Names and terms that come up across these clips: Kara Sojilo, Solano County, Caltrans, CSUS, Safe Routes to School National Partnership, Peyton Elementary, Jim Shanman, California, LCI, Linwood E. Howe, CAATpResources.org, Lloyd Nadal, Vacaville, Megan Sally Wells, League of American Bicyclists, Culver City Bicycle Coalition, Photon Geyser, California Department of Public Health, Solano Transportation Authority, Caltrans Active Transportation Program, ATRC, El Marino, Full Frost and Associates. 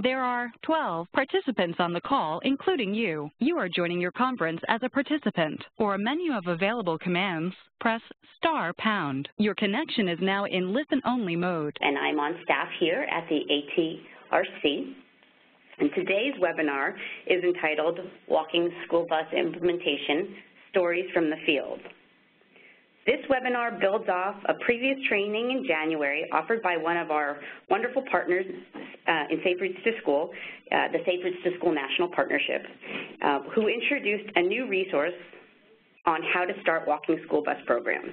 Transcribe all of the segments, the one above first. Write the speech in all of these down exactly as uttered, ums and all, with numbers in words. There are twelve participants on the call, including you. You are joining your conference as a participant. For a menu of available commands, press star pound. Your connection is now in listen-only mode. And I'm on staff here at the A T R C. And today's webinar is entitled Walking School Bus Implementation: Stories from the Field. This webinar builds off a previous training in January offered by one of our wonderful partners uh, in Safe Routes to School, uh, the Safe Routes to School National Partnership, uh, who introduced a new resource on how to start walking school bus programs.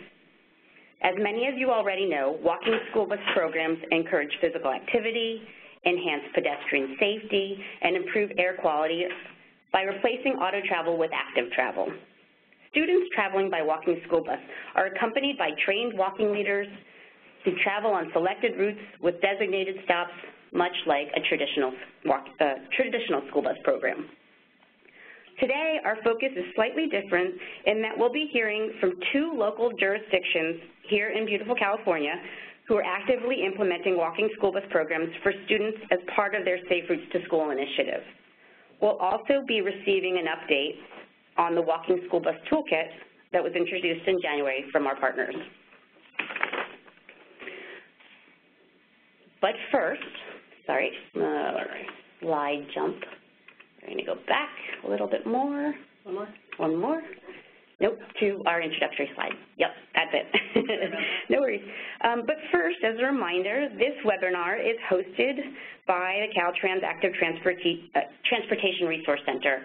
As many of you already know, walking school bus programs encourage physical activity, enhance pedestrian safety, and improve air quality by replacing auto travel with active travel. Students traveling by walking school bus are accompanied by trained walking leaders who travel on selected routes with designated stops, much like a traditional, walk, uh, traditional school bus program. Today, our focus is slightly different in that we'll be hearing from two local jurisdictions here in beautiful California who are actively implementing walking school bus programs for students as part of their Safe Routes to School initiative. We'll also be receiving an update on the Walking School Bus Toolkit that was introduced in January from our partners. But first, sorry, uh, slide jump. We're going to go back a little bit more. One more? One more. Nope, to our introductory slide. Yep, that's it. No worries. Um, but first, as a reminder, this webinar is hosted by the Caltrans Active Transporti- uh, Transportation Resource Center.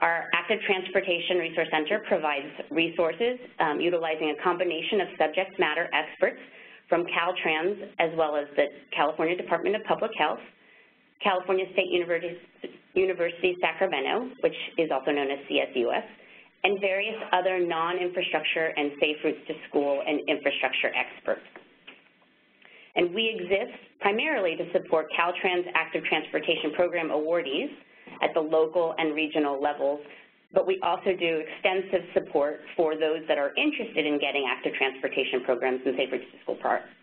Our Active Transportation Resource Center provides resources um, utilizing a combination of subject matter experts from Caltrans as well as the California Department of Public Health, California State University, Sacramento, which is also known as C S U S, and various other non-infrastructure and Safe Routes to School and infrastructure experts. And we exist primarily to support Caltrans Active Transportation Program awardees at the local and regional levels, but we also do extensive support for those that are interested in getting active transportation programs and Safe Routes to School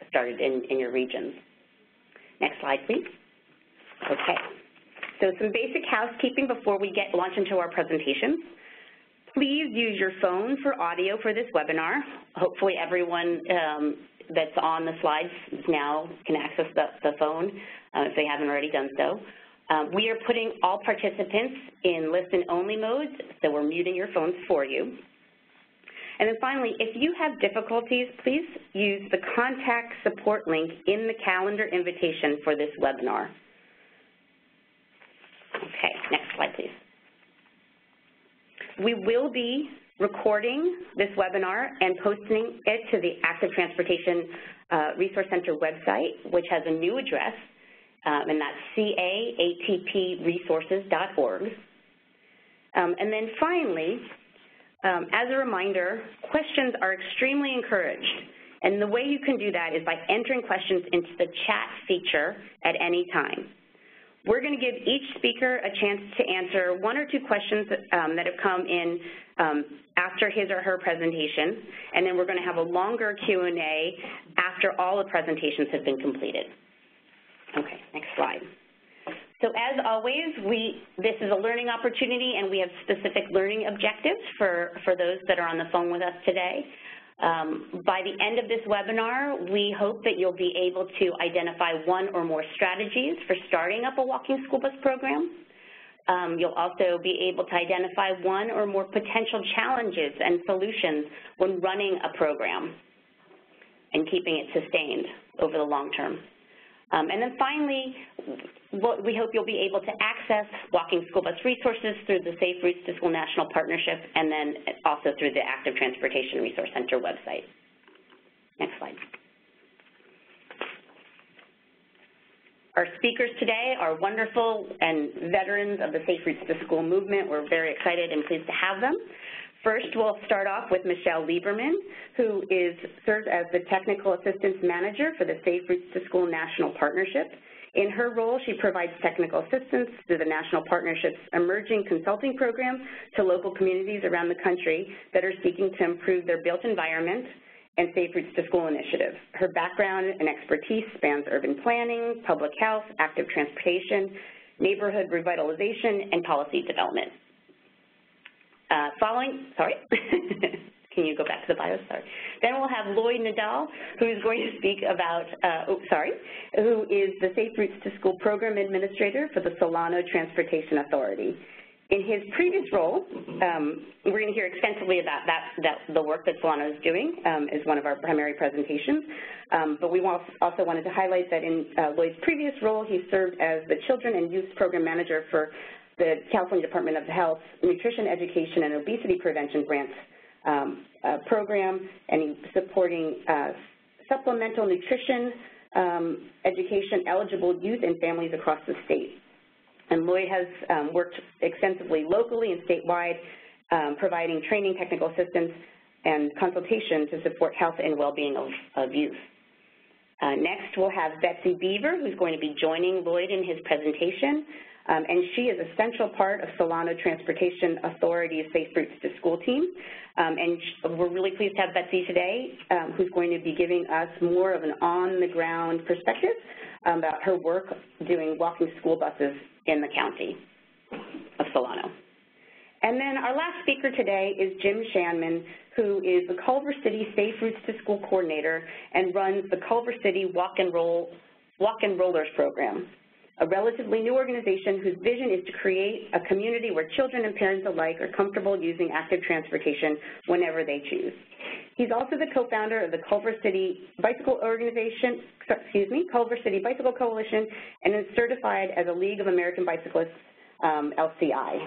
started in, in your regions. Next slide, please. Okay. So some basic housekeeping before we get launch into our presentations. Please use your phone for audio for this webinar. Hopefully everyone um, that's on the slides now can access the, the phone uh, if they haven't already done so. Um, we are putting all participants in listen-only mode, so we're muting your phones for you. And then finally, if you have difficulties, please use the contact support link in the calendar invitation for this webinar. Okay, next slide, please. We will be recording this webinar and posting it to the Active Transportation uh, Resource Center website, which has a new address. Um, and that's C A A T P Resources dot org. Um, and then finally, um, as a reminder, questions are extremely encouraged. And the way you can do that is by entering questions into the chat feature at any time. We're going to give each speaker a chance to answer one or two questions um, that have come in um, after his or her presentation, and then we're going to have a longer Q and A after all the presentations have been completed. Okay, next slide. So as always, we, this is a learning opportunity, and we have specific learning objectives for, for those that are on the phone with us today. Um, by the end of this webinar, we hope that you'll be able to identify one or more strategies for starting up a walking school bus program. Um, you'll also be able to identify one or more potential challenges and solutions when running a program and keeping it sustained over the long term. Um, and then finally, we hope you'll be able to access walking school bus resources through the Safe Routes to School National Partnership and then also through the Active Transportation Resource Center website. Next slide. Our speakers today are wonderful and veterans of the Safe Routes to School movement. We're very excited and pleased to have them. First, we'll start off with Michelle Lieberman, who is, serves as the Technical Assistance Manager for the Safe Routes to School National Partnership. In her role, she provides technical assistance through the National Partnership's emerging consulting program to local communities around the country that are seeking to improve their built environment and Safe Routes to School initiative. Her background and expertise spans urban planning, public health, active transportation, neighborhood revitalization, and policy development. Uh, following, sorry. Can you go back to the bio? Sorry. Then we'll have Lloyd Nadal, who is going to speak about, uh, oh, sorry, who is the Safe Routes to School Program Administrator for the Solano Transportation Authority. In his previous role, um, we're going to hear extensively about that, that the work that Solano is doing um, is one of our primary presentations, um, but we want, also wanted to highlight that in uh, Lloyd's previous role, he served as the Children and Youth Program Manager for the California Department of Health, Nutrition, Education, and Obesity Prevention Grants Um, uh, program, and supporting uh, supplemental nutrition um, education eligible youth and families across the state. And Lloyd has um, worked extensively locally and statewide, um, providing training, technical assistance, and consultation to support health and well-being of, of youth. Uh, next, we'll have Betsy Beaver, who's going to be joining Lloyd in his presentation. Um, and she is a central part of Solano Transportation Authority's Safe Routes to School team. Um, and she, we're really pleased to have Betsy today, um, who's going to be giving us more of an on-the-ground perspective um, about her work doing walking school buses in the county of Solano. And then our last speaker today is Jim Shanman, who is the Culver City Safe Routes to School Coordinator and runs the Culver City Walk and Roll, Walk and Rollers program, a relatively new organization whose vision is to create a community where children and parents alike are comfortable using active transportation whenever they choose. He's also the co-founder of the Culver City Bicycle Organization, excuse me, Culver City Bicycle Coalition, and is certified as a League of American Bicyclists, um, L C I.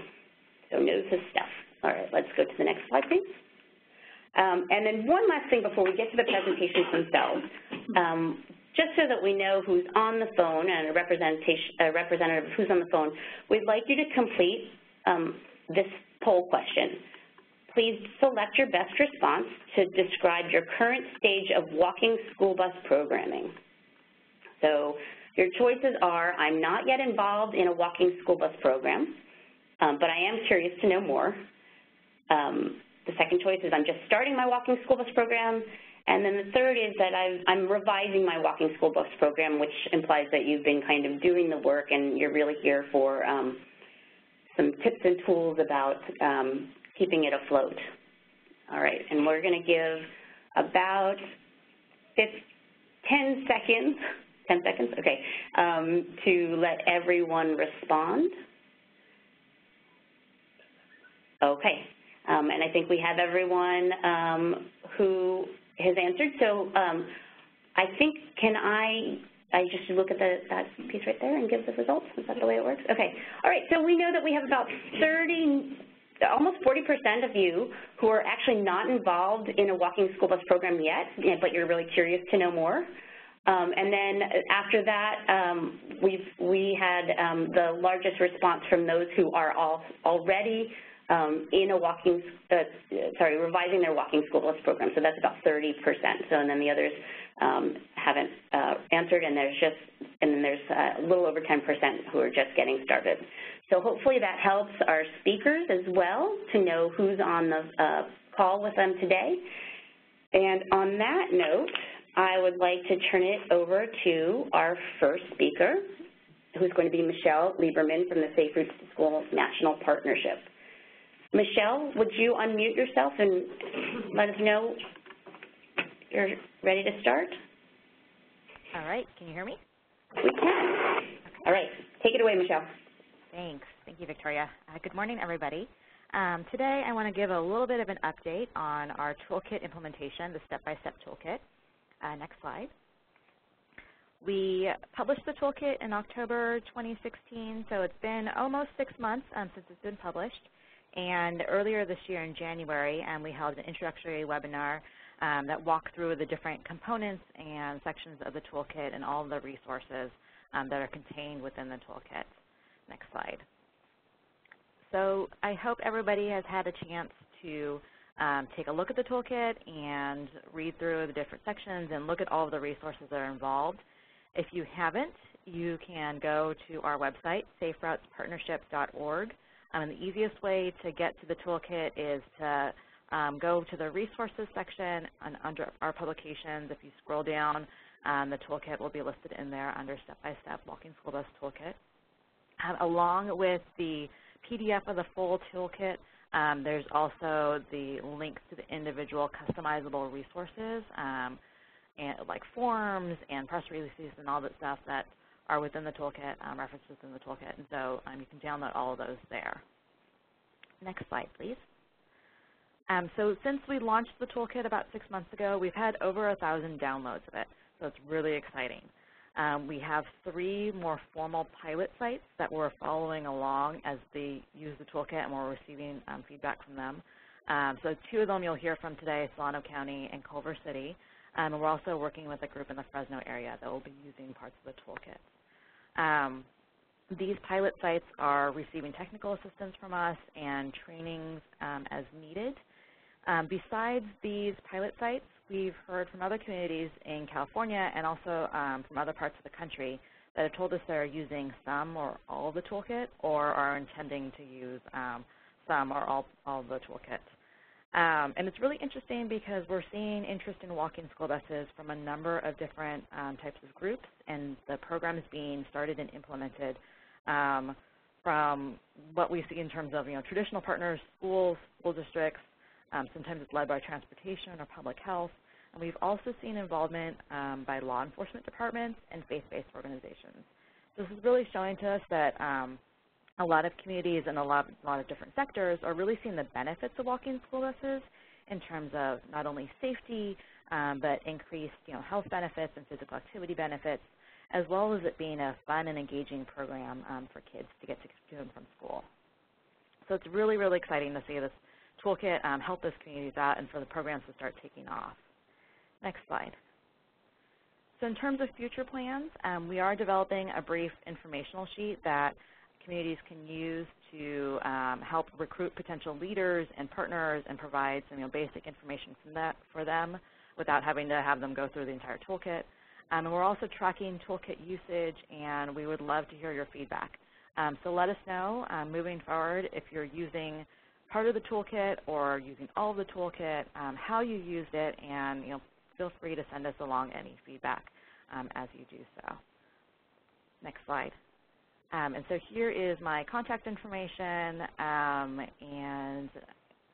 So knows his stuff. All right, let's go to the next slide, please. Um, and then one last thing before we get to the presentations themselves. Um, Just so that we know who's on the phone and a, representation, a representative of who's on the phone, we'd like you to complete um, this poll question. Please select your best response to describe your current stage of walking school bus programming. So your choices are, I'm not yet involved in a walking school bus program, um, but I am curious to know more. Um, the second choice is, I'm just starting my walking school bus program. And then the third is that I've, I'm revising my walking school bus program, which implies that you've been kind of doing the work and you're really here for um, some tips and tools about um, keeping it afloat. All right, and we're going to give about fifteen, ten seconds, ten seconds, okay, um, to let everyone respond. Okay, um, and I think we have everyone um, who has answered. So um, I think, can I, I just look at the, that piece right there and give the results? Is that the way it works? Okay. All right. So we know that we have about thirty, almost forty percent of you who are actually not involved in a walking school bus program yet, but you're really curious to know more. Um, and then after that, um, we've, we had um, the largest response from those who are all, already Um, in a walking, uh, sorry, revising their walking school bus program. So that's about thirty percent. So, and then the others um, haven't uh, answered, and there's just, and then there's uh, a little over ten percent who are just getting started. So hopefully that helps our speakers as well to know who's on the uh, call with them today. And on that note, I would like to turn it over to our first speaker, who's going to be Michelle Lieberman from the Safe Routes to School National Partnership. Michelle, would you unmute yourself and let us know you're ready to start? All right. Can you hear me? We can. Okay. All right. Take it away, Michelle. Thanks. Thank you, Victoria. Uh, good morning, everybody. Um, today, I want to give a little bit of an update on our toolkit implementation, the step-by-step toolkit. Uh, next slide. We published the toolkit in October twenty sixteen, so it's been almost six months um, since it's been published. And earlier this year in January, um, we held an introductory webinar um, that walked through the different components and sections of the toolkit and all the resources um, that are contained within the toolkit. Next slide. So I hope everybody has had a chance to um, take a look at the toolkit and read through the different sections and look at all of the resources that are involved. If you haven't, you can go to our website, safe routes partnership dot org. Um, and the easiest way to get to the toolkit is to um, go to the resources section and under our publications. If you scroll down, um, the toolkit will be listed in there under Step by Step Walking School Bus Toolkit. Um, along with the P D F of the full toolkit, um, there's also the links to the individual customizable resources, um, and like forms and press releases and all that stuff that are within the toolkit, um, references within the toolkit, and so um, you can download all of those there. Next slide, please. Um, so since we launched the toolkit about six months ago, we've had over a thousand downloads of it, so it's really exciting. Um, we have three more formal pilot sites that we're following along as they use the toolkit, and we're receiving um, feedback from them. Um, so two of them you'll hear from today, Solano County and Culver City. Um, and we're also working with a group in the Fresno area that will be using parts of the toolkit. Um, these pilot sites are receiving technical assistance from us and trainings um, as needed. Um, besides these pilot sites, we've heard from other communities in California and also um, from other parts of the country that have told us they're using some or all of the toolkit or are intending to use um, some or all, all of the toolkit. Um, and it's really interesting because we're seeing interest in walking school buses from a number of different um, types of groups, and the program is being started and implemented um, from what we see in terms of you know, traditional partners, schools, school districts. Um, sometimes it's led by transportation or public health. And we've also seen involvement um, by law enforcement departments and faith-based organizations. So this is really showing to us that um, a lot of communities and a lot, a lot of different sectors are really seeing the benefits of walking school buses in terms of not only safety, um, but increased you know, health benefits and physical activity benefits, as well as it being a fun and engaging program um, for kids to get to and from school. So it's really, really exciting to see this toolkit um, help those communities out and for the programs to start taking off. Next slide. So in terms of future plans, um, we are developing a brief informational sheet that communities can use to um, help recruit potential leaders and partners and provide some you know, basic information from that for them without having to have them go through the entire toolkit. Um, and we're also tracking toolkit usage, and we would love to hear your feedback. Um, so let us know um, moving forward if you're using part of the toolkit or using all of the toolkit, um, how you used it, and you know, feel free to send us along any feedback um, as you do so. Next slide. Um, and so here is my contact information, um, and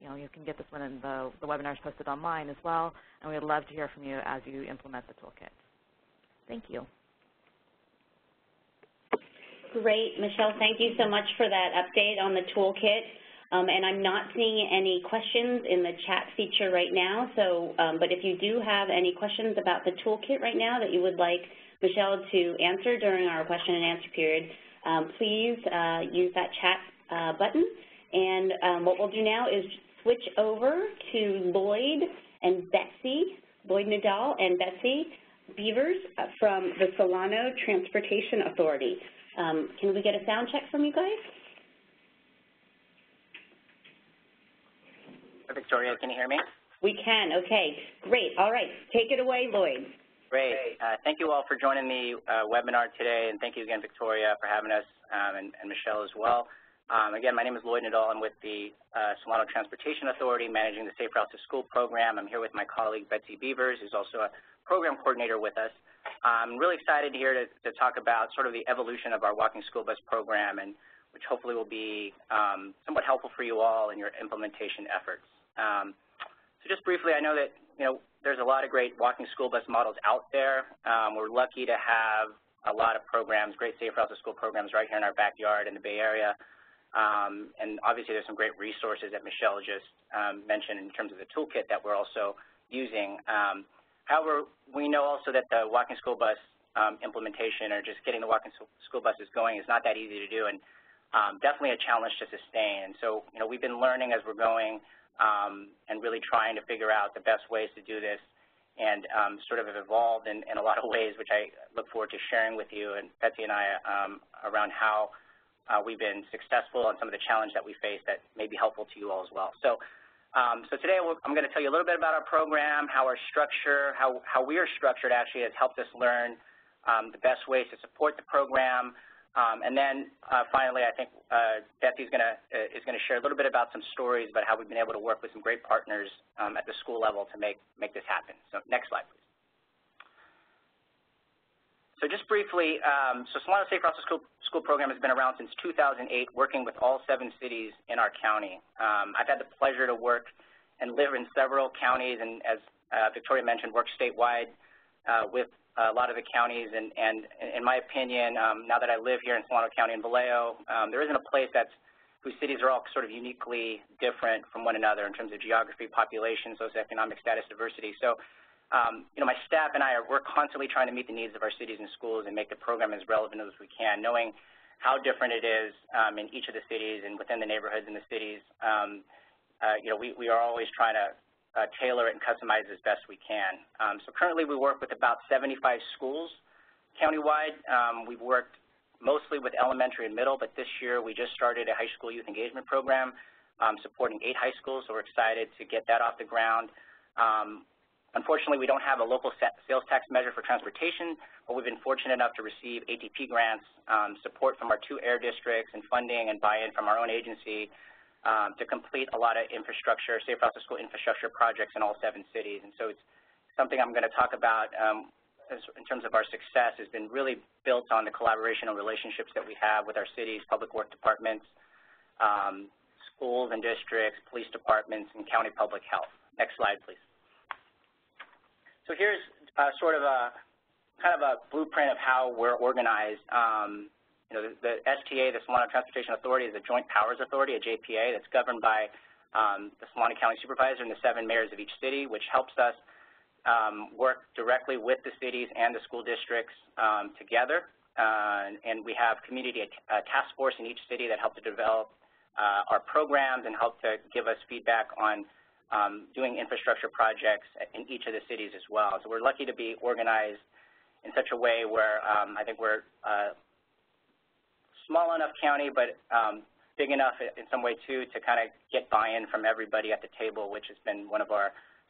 you know, you can get this one in the, the webinars posted online as well, and we'd love to hear from you as you implement the toolkit. Thank you. Great, Michelle, thank you so much for that update on the toolkit. Um, and I'm not seeing any questions in the chat feature right now, so, um, but if you do have any questions about the toolkit right now that you would like Michelle to answer during our question and answer period, um, please uh, use that chat uh, button. And um, what we'll do now is switch over to Lloyd and Betsy, Lloyd Nadal and Betsy Beavers from the Solano Transportation Authority. Um, can we get a sound check from you guys? Victoria, can you hear me? We can. Okay. Great. All right. Take it away, Lloyd. Great. Uh, thank you all for joining the uh, webinar today, and thank you again, Victoria, for having us, um, and, and Michelle as well. Um, again, my name is Lloyd Nadal. I'm with the uh, Solano Transportation Authority, managing the Safe Routes to School program. I'm here with my colleague, Betsy Beavers, who's also a program coordinator with us. I'm really excited here to, to talk about sort of the evolution of our Walking School Bus program, and which hopefully will be um, somewhat helpful for you all in your implementation efforts. Um, so just briefly, I know that, you know, there's a lot of great walking school bus models out there. Um, we're lucky to have a lot of programs, great Safe Routes to School programs right here in our backyard in the Bay Area. Um, and obviously there's some great resources that Michelle just um, mentioned in terms of the toolkit that we're also using. Um, however, we know also that the walking school bus um, implementation or just getting the walking school buses going is not that easy to do, and um, definitely a challenge to sustain. And so, you know, we've been learning as we're going, Um, and really trying to figure out the best ways to do this, and um, sort of have evolved in, in a lot of ways, which I look forward to sharing with you and Betsy and I um, around how uh, we've been successful and some of the challenge that we face that may be helpful to you all as well. So, um, so today we'll, I'm going to tell you a little bit about our program, how our structure, how, how we are structured actually has helped us learn um, the best ways to support the program. Um, and then uh, finally, I think uh, Betsy's going to uh, is going to share a little bit about some stories about how we've been able to work with some great partners um, at the school level to make make this happen. So next slide, please. So just briefly, um, so Solano Safe Routes to School, School Program has been around since two thousand eight, working with all seven cities in our county. Um, I've had the pleasure to work and live in several counties, and as uh, Victoria mentioned, work statewide uh, with a lot of the counties. And, and in my opinion, um, now that I live here in Solano County and Vallejo, um, there isn't a place that's whose cities are all sort of uniquely different from one another in terms of geography, population, socioeconomic status, diversity. So. Um, you know, my staff and I are we're constantly trying to meet the needs of our cities and schools and make the program as relevant as we can, knowing how different it is um, in each of the cities and within the neighborhoods in the cities. Um, uh, you know, we, we are always trying to uh, tailor it and customize as best we can. Um, so currently we work with about seventy-five schools countywide. Um, we've worked mostly with elementary and middle, but this year we just started a high school youth engagement program um, supporting eight high schools, so we're excited to get that off the ground. Um, Unfortunately, we don't have a local sales tax measure for transportation, but we've been fortunate enough to receive A T P grants, um, support from our two air districts, and funding and buy-in from our own agency um, to complete a lot of infrastructure, safe routes to school infrastructure projects in all seven cities. And so it's something I'm going to talk about um, as, in terms of our success has been really built on the collaboration and relationships that we have with our cities, public work departments, um, schools and districts, police departments, and county public health. Next slide, please. So here's uh, sort of a kind of a blueprint of how we're organized. Um, you know, the, the S T A, the Solano Transportation Authority, is a joint powers authority, a J P A, that's governed by um, the Solano County Supervisor and the seven mayors of each city, which helps us um, work directly with the cities and the school districts um, together. Uh, and, and we have community uh, task force in each city that help to develop uh, our programs and help to give us feedback on Um, doing infrastructure projects in each of the cities as well. So we're lucky to be organized in such a way where um, I think we're a uh, small enough county, but um, big enough in some way, too, to kind of get buy-in from everybody at the table, which has been one of our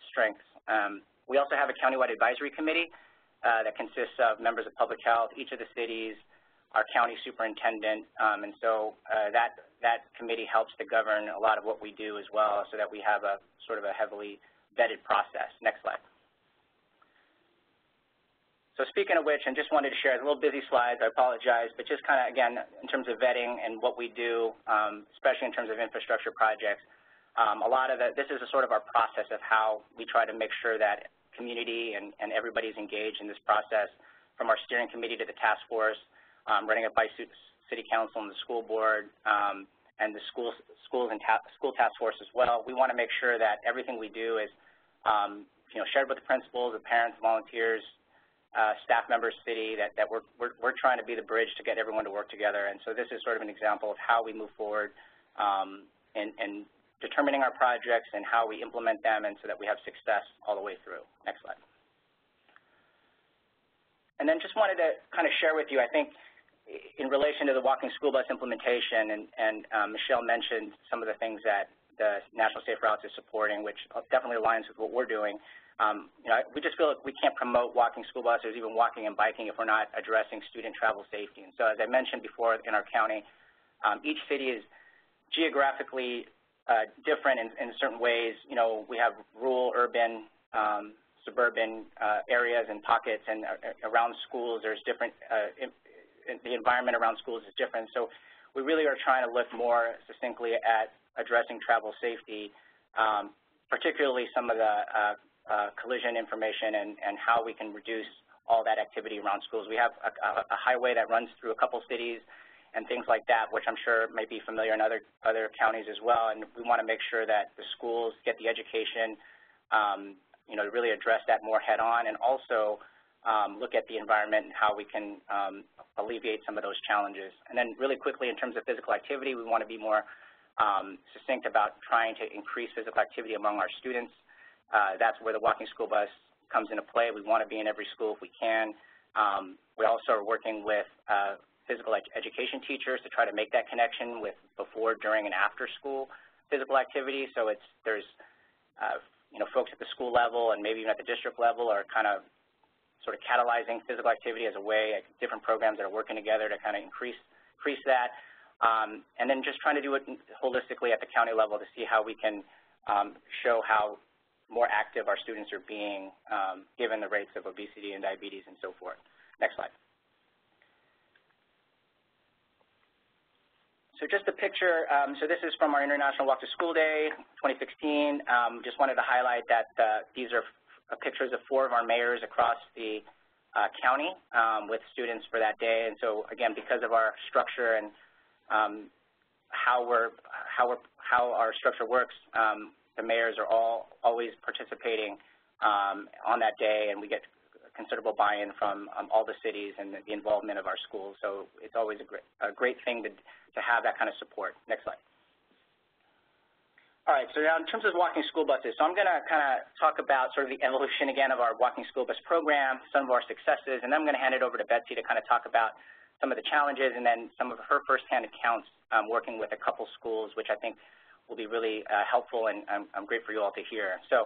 strengths. Um, we also have a countywide advisory committee uh, that consists of members of public health, each of the cities, our county superintendent, um, and so uh, that that committee helps to govern a lot of what we do as well, so that we have a sort of a heavily vetted process. Next slide. So speaking of which, I just wanted to share a little busy slides, I apologize, but just kind of, again, in terms of vetting and what we do, um, especially in terms of infrastructure projects, um, a lot of that, this is a sort of our process of how we try to make sure that community and, and everybody's engaged in this process, from our steering committee to the task force, um, running it by City Council and the school board, um, and the schools, schools and ta school task force as well. We want to make sure that everything we do is, um, you know, shared with the principals, the parents, volunteers, uh, staff members, city. That, that we're, we're we're trying to be the bridge to get everyone to work together. And so this is sort of an example of how we move forward, um, and, and determining our projects and how we implement them, and so that we have success all the way through. Next slide. And then just wanted to kind of share with you, I think, in relation to the walking school bus implementation, and, and um, Michelle mentioned some of the things that the National Safe Routes is supporting, which definitely aligns with what we're doing. Um, you know, we just feel like we can't promote walking school buses, even walking and biking, if we're not addressing student travel safety. And so, as I mentioned before, in our county, um, each city is geographically uh, different in, in certain ways. You know, we have rural, urban, um, suburban uh, areas and pockets, and uh, around schools, there's different uh, the environment around schools is different. So we really are trying to look more succinctly at addressing travel safety, um, particularly some of the uh, uh, collision information and, and how we can reduce all that activity around schools. We have a, a highway that runs through a couple cities and things like that, which I'm sure might be familiar in other, other counties as well. And we want to make sure that the schools get the education, um, you know, to really address that more head on, and also Um, look at the environment and how we can um, alleviate some of those challenges. And then really quickly, in terms of physical activity, we want to be more um, succinct about trying to increase physical activity among our students. Uh, that's where the walking school bus comes into play. We want to be in every school if we can. Um, we also are working with uh, physical ed education teachers to try to make that connection with before, during, and after school physical activity. So it's, there's uh, you know, folks at the school level and maybe even at the district level are kind of sort of catalyzing physical activity as a way, like different programs that are working together to kind of increase, increase that. Um, and then just trying to do it holistically at the county level to see how we can um, show how more active our students are being, um, given the rates of obesity and diabetes and so forth. Next slide. So just a picture, um, so this is from our International Walk to School Day twenty sixteen. Um, just wanted to highlight that uh, these are f pictures of four of our mayors across the uh, county um, with students for that day. And so again, because of our structure and um, how, we're, how, we're, how our structure works, um, the mayors are all always participating um, on that day, and we get considerable buy-in from um, all the cities and the involvement of our schools. So it's always a great, a great thing to, to have that kind of support. Next slide. All right, so now in terms of walking school buses, so I'm gonna kind of talk about sort of the evolution again of our walking school bus program, some of our successes, and then I'm gonna hand it over to Betsy to kind of talk about some of the challenges and then some of her firsthand accounts um, working with a couple schools, which I think will be really uh, helpful, and I'm, I'm grateful for you all to hear. So.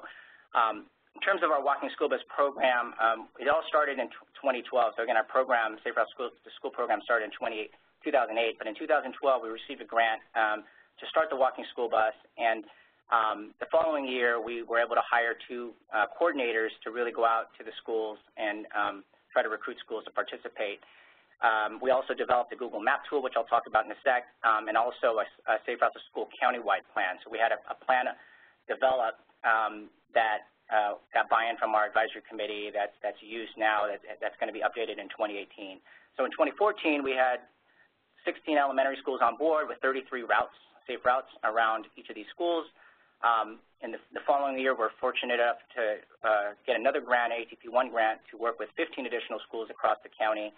Um, In terms of our walking school bus program, um, it all started in twenty twelve. So again, our program, Safe Routes to School program, started in two thousand eight. But in two thousand twelve, we received a grant um, to start the walking school bus. And um, the following year, we were able to hire two uh, coordinators to really go out to the schools and um, try to recruit schools to participate. Um, we also developed a Google Map tool, which I'll talk about in a sec, um, and also a, a Safe Routes to School countywide plan. So we had a, a plan developed um, that. Uh, got buy-in from our advisory committee that's, that's used now, that, that's going to be updated in twenty eighteen. So in twenty fourteen, we had sixteen elementary schools on board with thirty-three routes, safe routes around each of these schools. Um, in the, the following year, we're fortunate enough to uh, get another grant, A T P one grant, to work with fifteen additional schools across the county.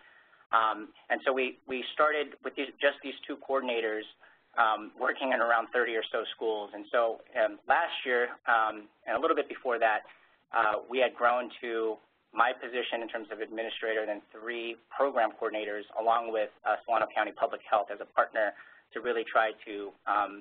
Um, and so we, we started with these, just these two coordinators, Um, working in around thirty or so schools. And so um, last year, um, and a little bit before that, uh, we had grown to my position in terms of administrator, then three program coordinators, along with uh, Solano County Public Health as a partner to really try to um,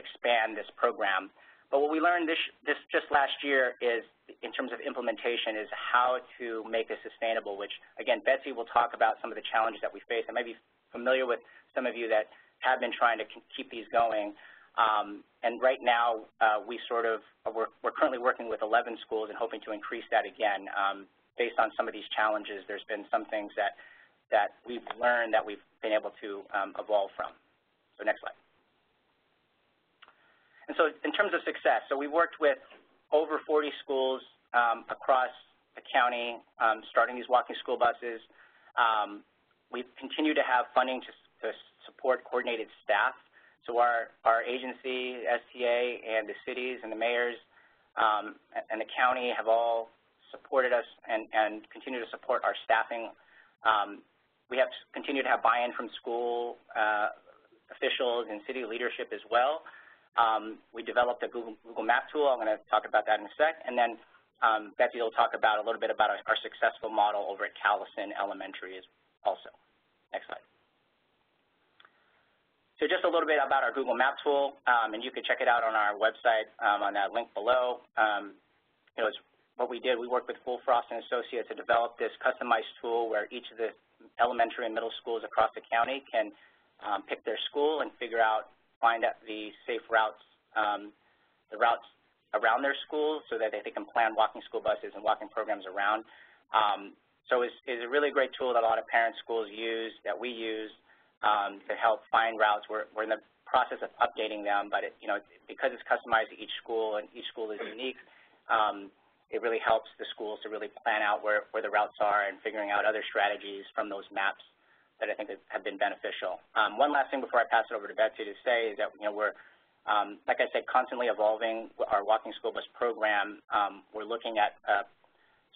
expand this program. But what we learned this, this just last year is, in terms of implementation, is how to make this sustainable, which, again, Betsy will talk about some of the challenges that we face. I may be familiar with some of you that have been trying to keep these going. Um, and right now, uh, we sort of, we're, we're currently working with eleven schools and hoping to increase that again. Um, based on some of these challenges, there's been some things that, that we've learned that we've been able to um, evolve from. So next slide. And so in terms of success, so we worked with over forty schools um, across the county, um, starting these walking school buses. Um, we continue to have funding to, to support coordinated staff. So our, our agency, S T A, and the cities and the mayors um, and the county have all supported us and, and continue to support our staffing. Um, we have continued to have buy-in from school uh, officials and city leadership as well. Um, we developed a Google, Google Map tool. I'm going to talk about that in a sec. And then um, Betsy will talk about a little bit about our, our successful model over at Callison Elementary also. Next slide. So just a little bit about our Google Map tool, um, and you can check it out on our website um, on that link below. Um, you know, it's what we did. We worked with Full Frost and Associates to develop this customized tool where each of the elementary and middle schools across the county can um, pick their school and figure out, find out the safe routes, um, the routes around their schools so that they can plan walking school buses and walking programs around. Um, so it's, it's a really great tool that a lot of parents, schools use, that we use. Um, to help find routes. We're, we're in the process of updating them, but it, you know, because it's customized to each school and each school is unique, um, it really helps the schools to really plan out where, where the routes are and figuring out other strategies from those maps that I think have been beneficial. Um, one last thing before I pass it over to Betsy to say is that, you know, we're, um, like I said, constantly evolving our walking school bus program. Um, we're looking at uh,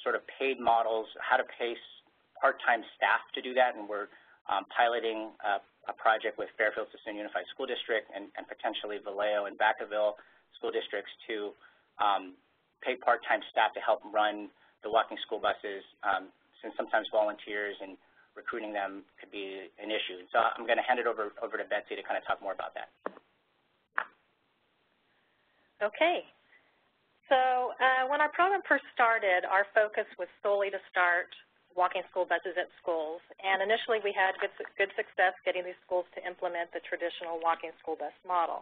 sort of paid models, how to pay part-time staff to do that, and we're Um, piloting uh, a project with Fairfield Unified School District and, and potentially Vallejo and Vacaville school districts to um, pay part-time staff to help run the walking school buses, um, since sometimes volunteers and recruiting them could be an issue. So I'm going to hand it over, over to Betsy to kind of talk more about that. Okay. So uh, when our program first started, our focus was solely to start walking school buses at schools, and initially we had good, good success getting these schools to implement the traditional walking school bus model.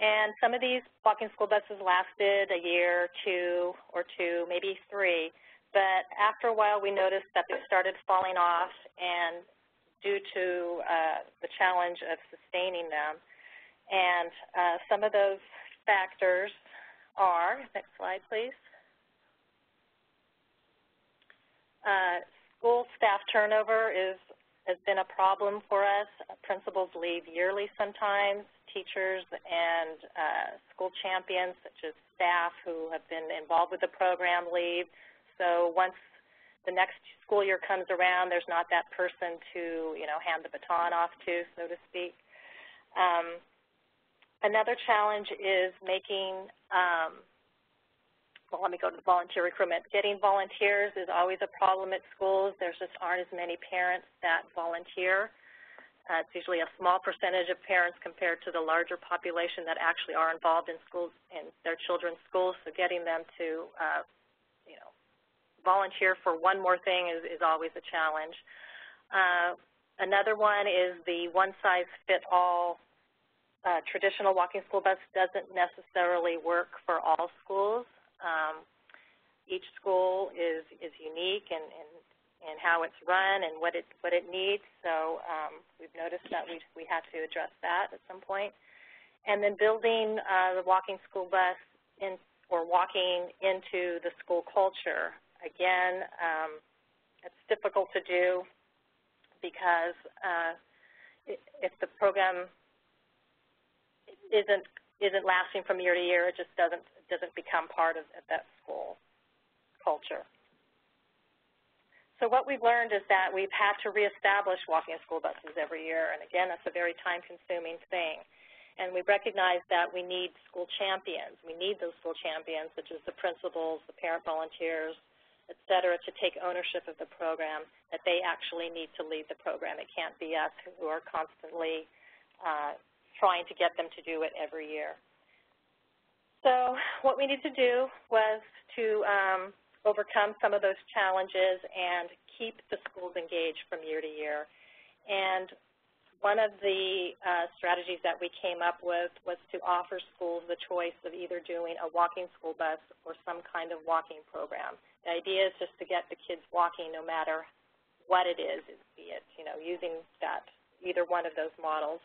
And some of these walking school buses lasted a year, two, or two, maybe three, but after a while we noticed that they started falling off and due to uh, the challenge of sustaining them. And uh, some of those factors are, next slide please, uh, school staff turnover is, has been a problem for us. Principals leave yearly sometimes. Teachers and uh, school champions, such as staff who have been involved with the program, leave. So once the next school year comes around, there's not that person to, you know, hand the baton off to, so to speak. Um, another challenge is making, um, well, let me go to the volunteer recruitment. Getting volunteers is always a problem at schools. There just aren't as many parents that volunteer. Uh, it's usually a small percentage of parents compared to the larger population that actually are involved in schools, in their children's schools. So getting them to, uh, you know, volunteer for one more thing is, is always a challenge. Uh, another one is the one-size-fit-all. Uh, traditional walking school bus doesn't necessarily work for all schools. Um, each school is is unique and. and and how it's run and what it, what it needs. So um, we've noticed that we, we had to address that at some point. And then building uh, the walking school bus in, or walking into the school culture. Again, um, it's difficult to do because uh, if the program isn't, isn't lasting from year to year, it just doesn't, doesn't become part of, of that school culture. So what we've learned is that we've had to reestablish walking school buses every year, and again, that's a very time-consuming thing. And we recognize that we need school champions. We need those school champions, such as the principals, the parent volunteers, et cetera, to take ownership of the program, that they actually need to lead the program. It can't be us who are constantly uh, trying to get them to do it every year. So what we needed to do was to um, overcome some of those challenges and keep the schools engaged from year to year. And one of the uh, strategies that we came up with was to offer schools the choice of either doing a walking school bus or some kind of walking program. The idea is just to get the kids walking no matter what it is, be it, you know, using that, either one of those models.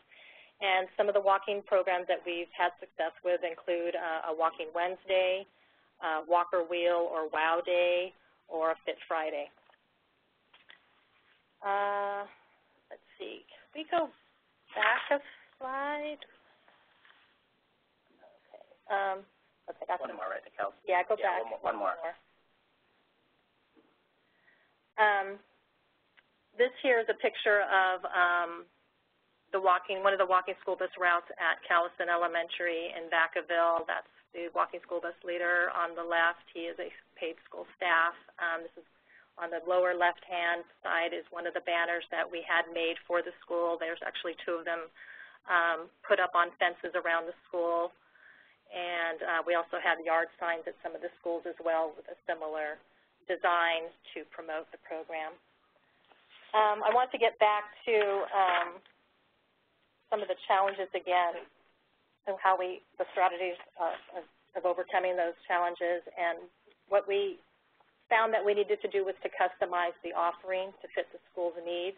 And some of the walking programs that we've had success with include uh, a Walking Wednesday, Uh, Walker Wheel or WOW Day, or a Fit Friday. Uh, let's see, can we go back a slide? Okay, um, okay that's one more, right, Nicole? Yeah, go yeah, back. One more. One more. more. Um, this here is a picture of um, the walking, one of the walking school bus routes at Callison Elementary in Vacaville. That's the walking school bus leader on the left. He is a paid school staff. Um, this is on the lower left-hand side is one of the banners that we had made for the school. There's actually two of them um, put up on fences around the school. And uh, we also have yard signs at some of the schools as well with a similar design to promote the program. Um, I want to get back to um, some of the challenges again. And how we, the strategies uh, of, of overcoming those challenges, and what we found that we needed to do was to customize the offering to fit the school's needs.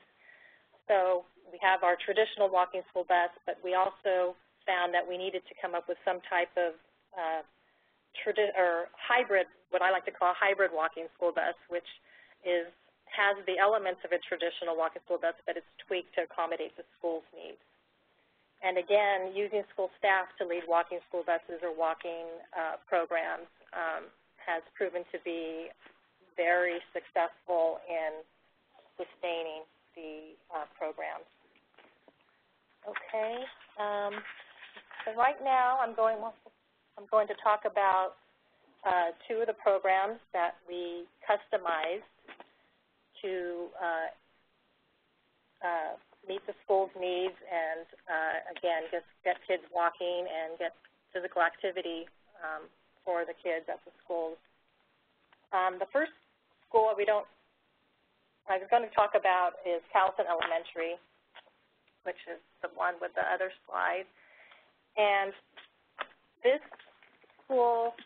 So we have our traditional walking school bus, but we also found that we needed to come up with some type of uh, tradi or hybrid, what I like to call a hybrid walking school bus, which is has the elements of a traditional walking school bus, but it's tweaked to accommodate the school's needs. And again, using school staff to lead walking school buses or walking uh, programs um, has proven to be very successful in sustaining the uh, programs. Okay. Um, so right now, I'm going. I'm going to talk about uh, two of the programs that we customized to. Uh, uh, meet the school's needs and, uh, again, just get kids walking and get physical activity um, for the kids at the schools. Um, the first school we don't, I was going to talk about is Callison Elementary, which is the one with the other slide. And this school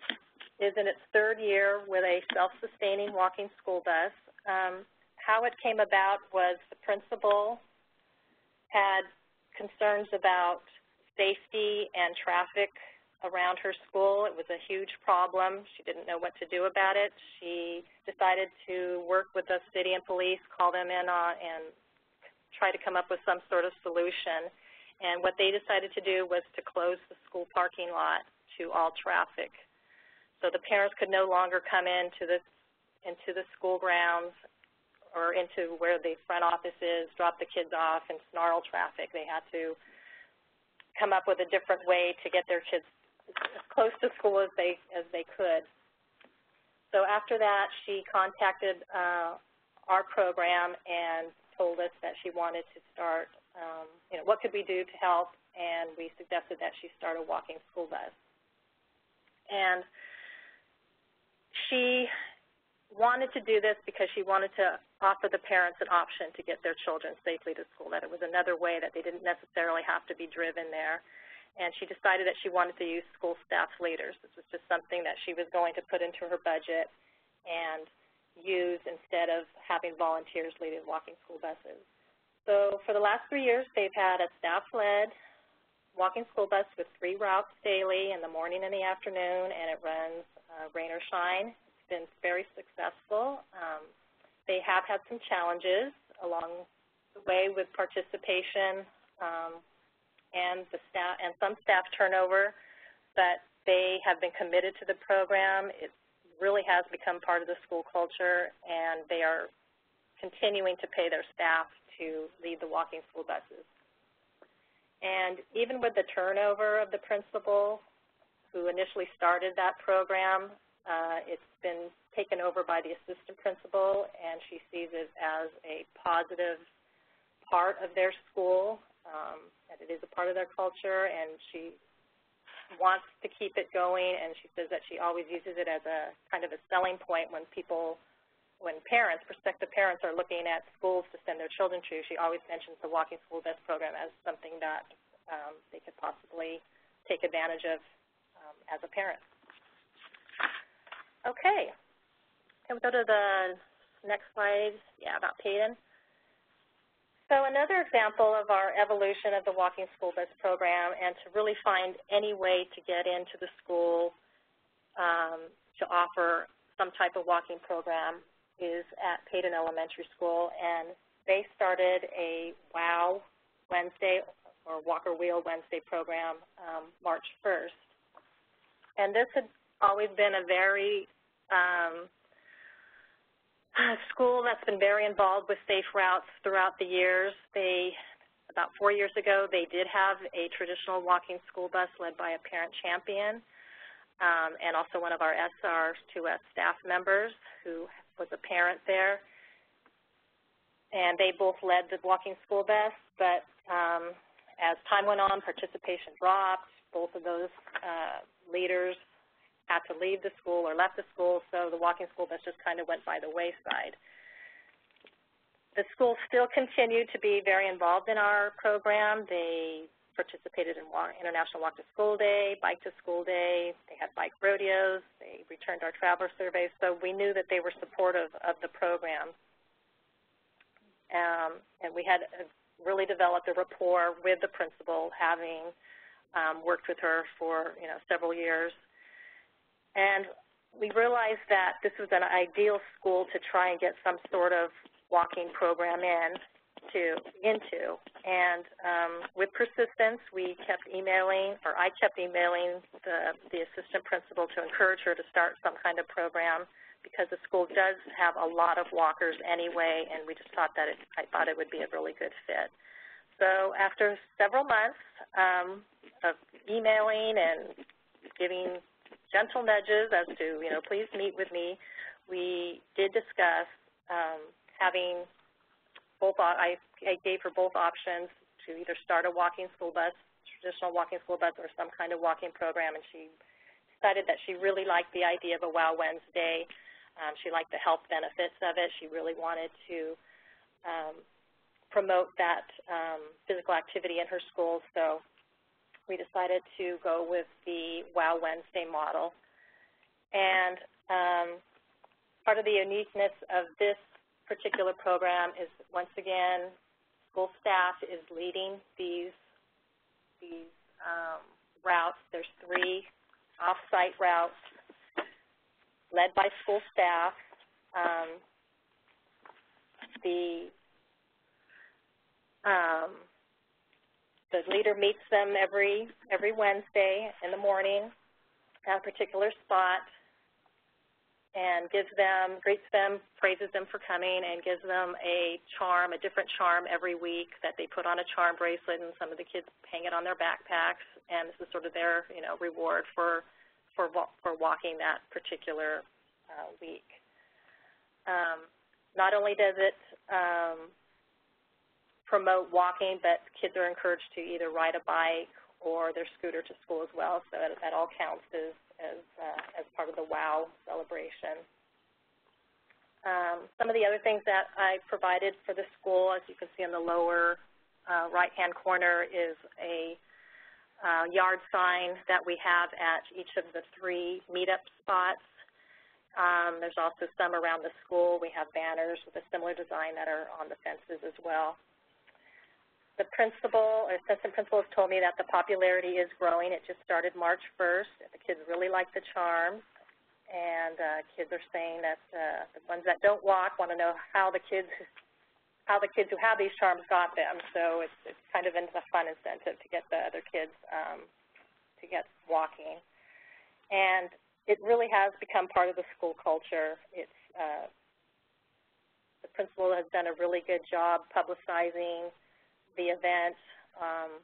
is in its third year with a self-sustaining walking school bus. Um, how it came about was the principal had concerns about safety and traffic around her school. It was a huge problem. She didn't know what to do about it. She decided to work with the city and police, call them in on, and try to come up with some sort of solution. And what they decided to do was to close the school parking lot to all traffic. So the parents could no longer come into the, into the school grounds or into where the front office is, drop the kids off, and snarl traffic. They had to come up with a different way to get their kids as close to school as they as they could. So after that, she contacted uh, our program and told us that she wanted to start, um, you know, what could we do to help? And we suggested that she start a walking school bus. And she wanted to do this because she wanted to offer the parents an option to get their children safely to school, that it was another way that they didn't necessarily have to be driven there. And she decided that she wanted to use school staff leaders. This was just something that she was going to put into her budget and use instead of having volunteers leading walking school buses. So for the last three years, they've had a staff-led walking school bus with three routes daily in the morning and the afternoon, and it runs uh, rain or shine. Been very successful. Um, they have had some challenges along the way with participation um, and the staff and some staff turnover, but they have been committed to the program. It really has become part of the school culture, and they are continuing to pay their staff to lead the walking school buses. And even with the turnover of the principal who initially started that program, Uh, it's been taken over by the assistant principal, and she sees it as a positive part of their school, um, that it is a part of their culture, and she wants to keep it going, and she says that she always uses it as a kind of a selling point when people, when parents, prospective parents are looking at schools to send their children to. She always mentions the Walking School Bus program as something that um, they could possibly take advantage of um, as a parent. Okay, can we go to the next slide? Yeah, about Peyton. So another example of our evolution of the walking school bus program, and to really find any way to get into the school um, to offer some type of walking program, is at Peyton Elementary School, and they started a WOW Wednesday or Walk or Wheel Wednesday program um, March first, and this had always been a very um, school that's been very involved with Safe Routes throughout the years. They, about four years ago, they did have a traditional walking school bus led by a parent champion, um, and also one of our S R two S staff members who was a parent there. And they both led the walking school bus, but um, as time went on, participation dropped. Both of those uh, leaders had to leave the school or left the school, so the walking school bus just kind of went by the wayside. The school still continued to be very involved in our program. They participated in International Walk to School Day, Bike to School Day, they had bike rodeos, they returned our traveler surveys, so we knew that they were supportive of the program. Um, and we had really developed a rapport with the principal, having um, worked with her for you know several years. And we realized that this was an ideal school to try and get some sort of walking program in to, into. And um, with persistence, we kept emailing, or I kept emailing the, the assistant principal to encourage her to start some kind of program, because the school does have a lot of walkers anyway, and we just thought that it, I thought it would be a really good fit. So after several months um, of emailing and giving gentle nudges as to, you know, please meet with me, we did discuss um, having both, I, I gave her both options to either start a walking school bus, traditional walking school bus, or some kind of walking program, and she decided that she really liked the idea of a WOW Wednesday. Um, she liked the health benefits of it. She really wanted to um, promote that um, physical activity in her school, so we decided to go with the WOW Wednesday model. And um, part of the uniqueness of this particular program is, once again, school staff is leading these, these um, routes. There's three off-site routes led by school staff. Um, the um, the leader meets them every every Wednesday in the morning at a particular spot, and gives them, greets them, praises them for coming, and gives them a charm, a different charm every week that they put on a charm bracelet, and some of the kids hang it on their backpacks, and this is sort of their, you know, reward for, for, for walking that particular uh, week. Um, not only does it um, promote walking, but kids are encouraged to either ride a bike or their scooter to school as well, so that, that all counts as As, uh, as part of the WOW celebration. Um, some of the other things that I provided for the school, as you can see in the lower uh, right-hand corner, is a uh, yard sign that we have at each of the three meetup spots. Um, there's also some around the school. We have banners with a similar design that are on the fences as well. The principal, or assistant principal, has told me that the popularity is growing. It just started March first. The kids really like the charms, and uh, kids are saying that uh, the ones that don't walk want to know how the kids, how the kids who have these charms got them. So it's, it's kind of a fun incentive to get the other kids um, to get walking, and it really has become part of the school culture. It's uh, the principal has done a really good job publicizing the event, um,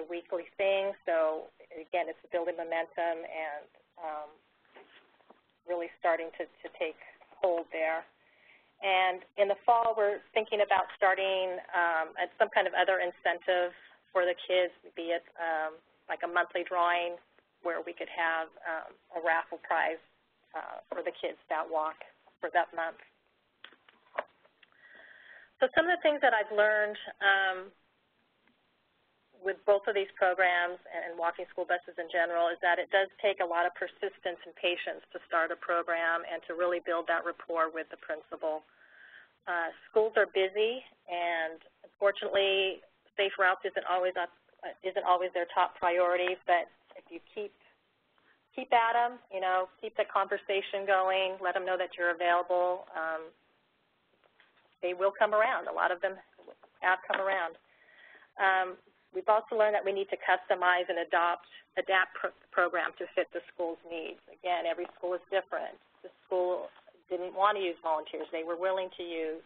the weekly thing. So again, it's building momentum and um, really starting to, to take hold there. And in the fall, we're thinking about starting um, at some kind of other incentive for the kids, be it um, like a monthly drawing where we could have um, a raffle prize uh, for the kids that walk for that month. So some of the things that I've learned um, with both of these programs and walking school buses in general is that it does take a lot of persistence and patience to start a program and to really build that rapport with the principal. Uh, schools are busy, and unfortunately, Safe Routes isn't always up, isn't always their top priority. But if you keep keep at them, you know, keep the conversation going, let them know that you're available. Um, They will come around. A lot of them have come around. Um, we've also learned that we need to customize and adopt, adapt pro program to fit the school's needs. Again, every school is different. The school didn't want to use volunteers. They were willing to use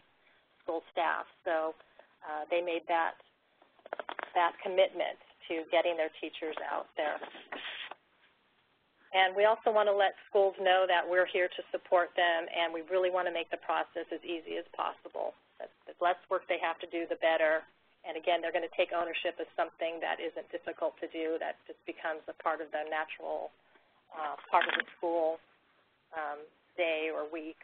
school staff, so uh, they made that, that commitment to getting their teachers out there. And we also want to let schools know that we're here to support them, and we really want to make the process as easy as possible. The less work they have to do, the better. And again, they're going to take ownership of something that isn't difficult to do, that just becomes a part of the natural uh, part of the school um, day or week.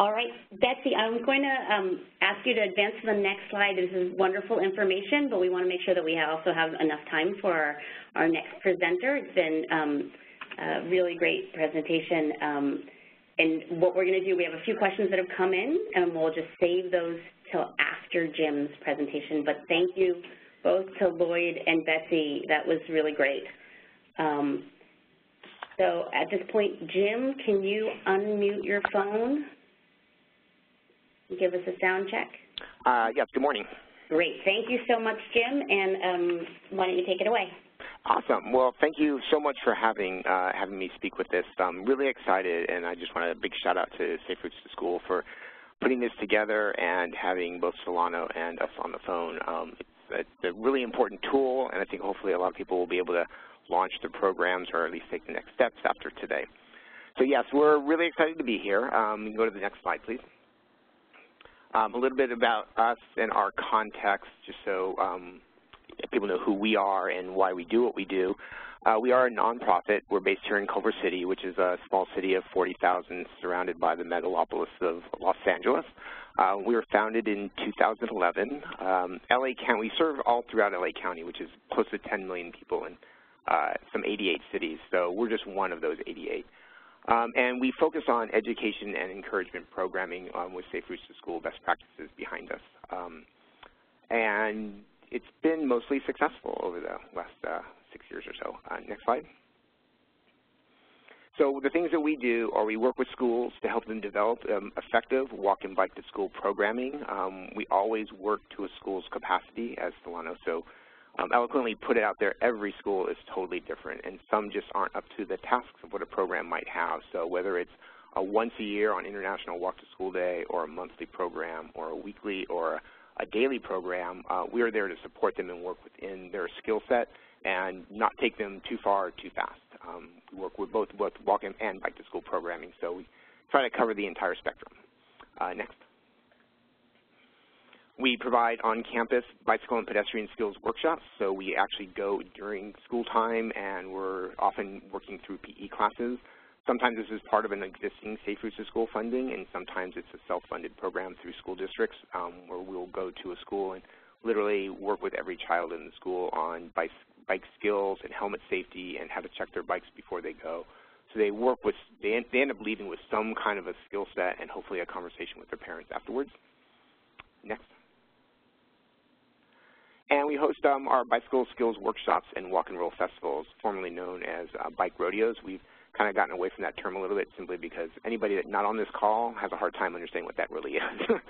All right, Betsy, I'm going to um, ask you to advance to the next slide. This is wonderful information, but we want to make sure that we also have enough time for our, our next presenter. It's been um, a really great presentation. Um, and what we're going to do, we have a few questions that have come in, and we'll just save those till after Jim's presentation. But thank you both to Lloyd and Betsy. That was really great. Um, so at this point, Jim, can you unmute your phone? Give us a sound check. Uh, yes, good morning. Great. Thank you so much, Jim, and um, why don't you take it away? Awesome. Well, thank you so much for having uh, having me speak with this. I'm really excited, and I just want a big shout-out to Safe Routes to School for putting this together and having both Solano and us on the phone. Um, it's, it's a really important tool, and I think hopefully a lot of people will be able to launch their programs or at least take the next steps after today. So, yes, we're really excited to be here. Um, you can go to the next slide, please. Um, a little bit about us and our context, just so um, people know who we are and why we do what we do. Uh, we are a nonprofit. We're based here in Culver City, which is a small city of forty thousand surrounded by the megalopolis of Los Angeles. Uh, we were founded in two thousand eleven. Um, L A County, we serve all throughout L A County, which is close to ten million people in uh, some eighty-eight cities, so we're just one of those eighty-eight. Um, and we focus on education and encouragement programming um, with Safe Routes to School best practices behind us. Um, and it's been mostly successful over the last uh, six years or so. Uh, next slide. So the things that we do are we work with schools to help them develop um, effective walk and bike to school programming. Um, we always work to a school's capacity, as Solano so um, eloquently put it out there. Every school is totally different, and some just aren't up to the tasks of what a program might have. So whether it's a once a year on International Walk to School Day, or a monthly program, or a weekly, or a daily program, uh, we are there to support them and work within their skill set and not take them too far or too fast. Um, we work with both, both walk in and bike to school programming, so we try to cover the entire spectrum. Uh, next. We provide on-campus bicycle and pedestrian skills workshops, so we actually go during school time, and we're often working through P E classes. Sometimes this is part of an existing Safe Routes to School funding, and sometimes it's a self-funded program through school districts um, where we'll go to a school and literally work with every child in the school on bike, bike skills and helmet safety and how to check their bikes before they go. So they work with, they end, they end up leaving with some kind of a skill set and hopefully a conversation with their parents afterwards. Next. And we host um, our bicycle skills workshops and walk and roll festivals, formerly known as uh, bike rodeos. We've kind of gotten away from that term a little bit simply because anybody that's not on this call has a hard time understanding what that really is.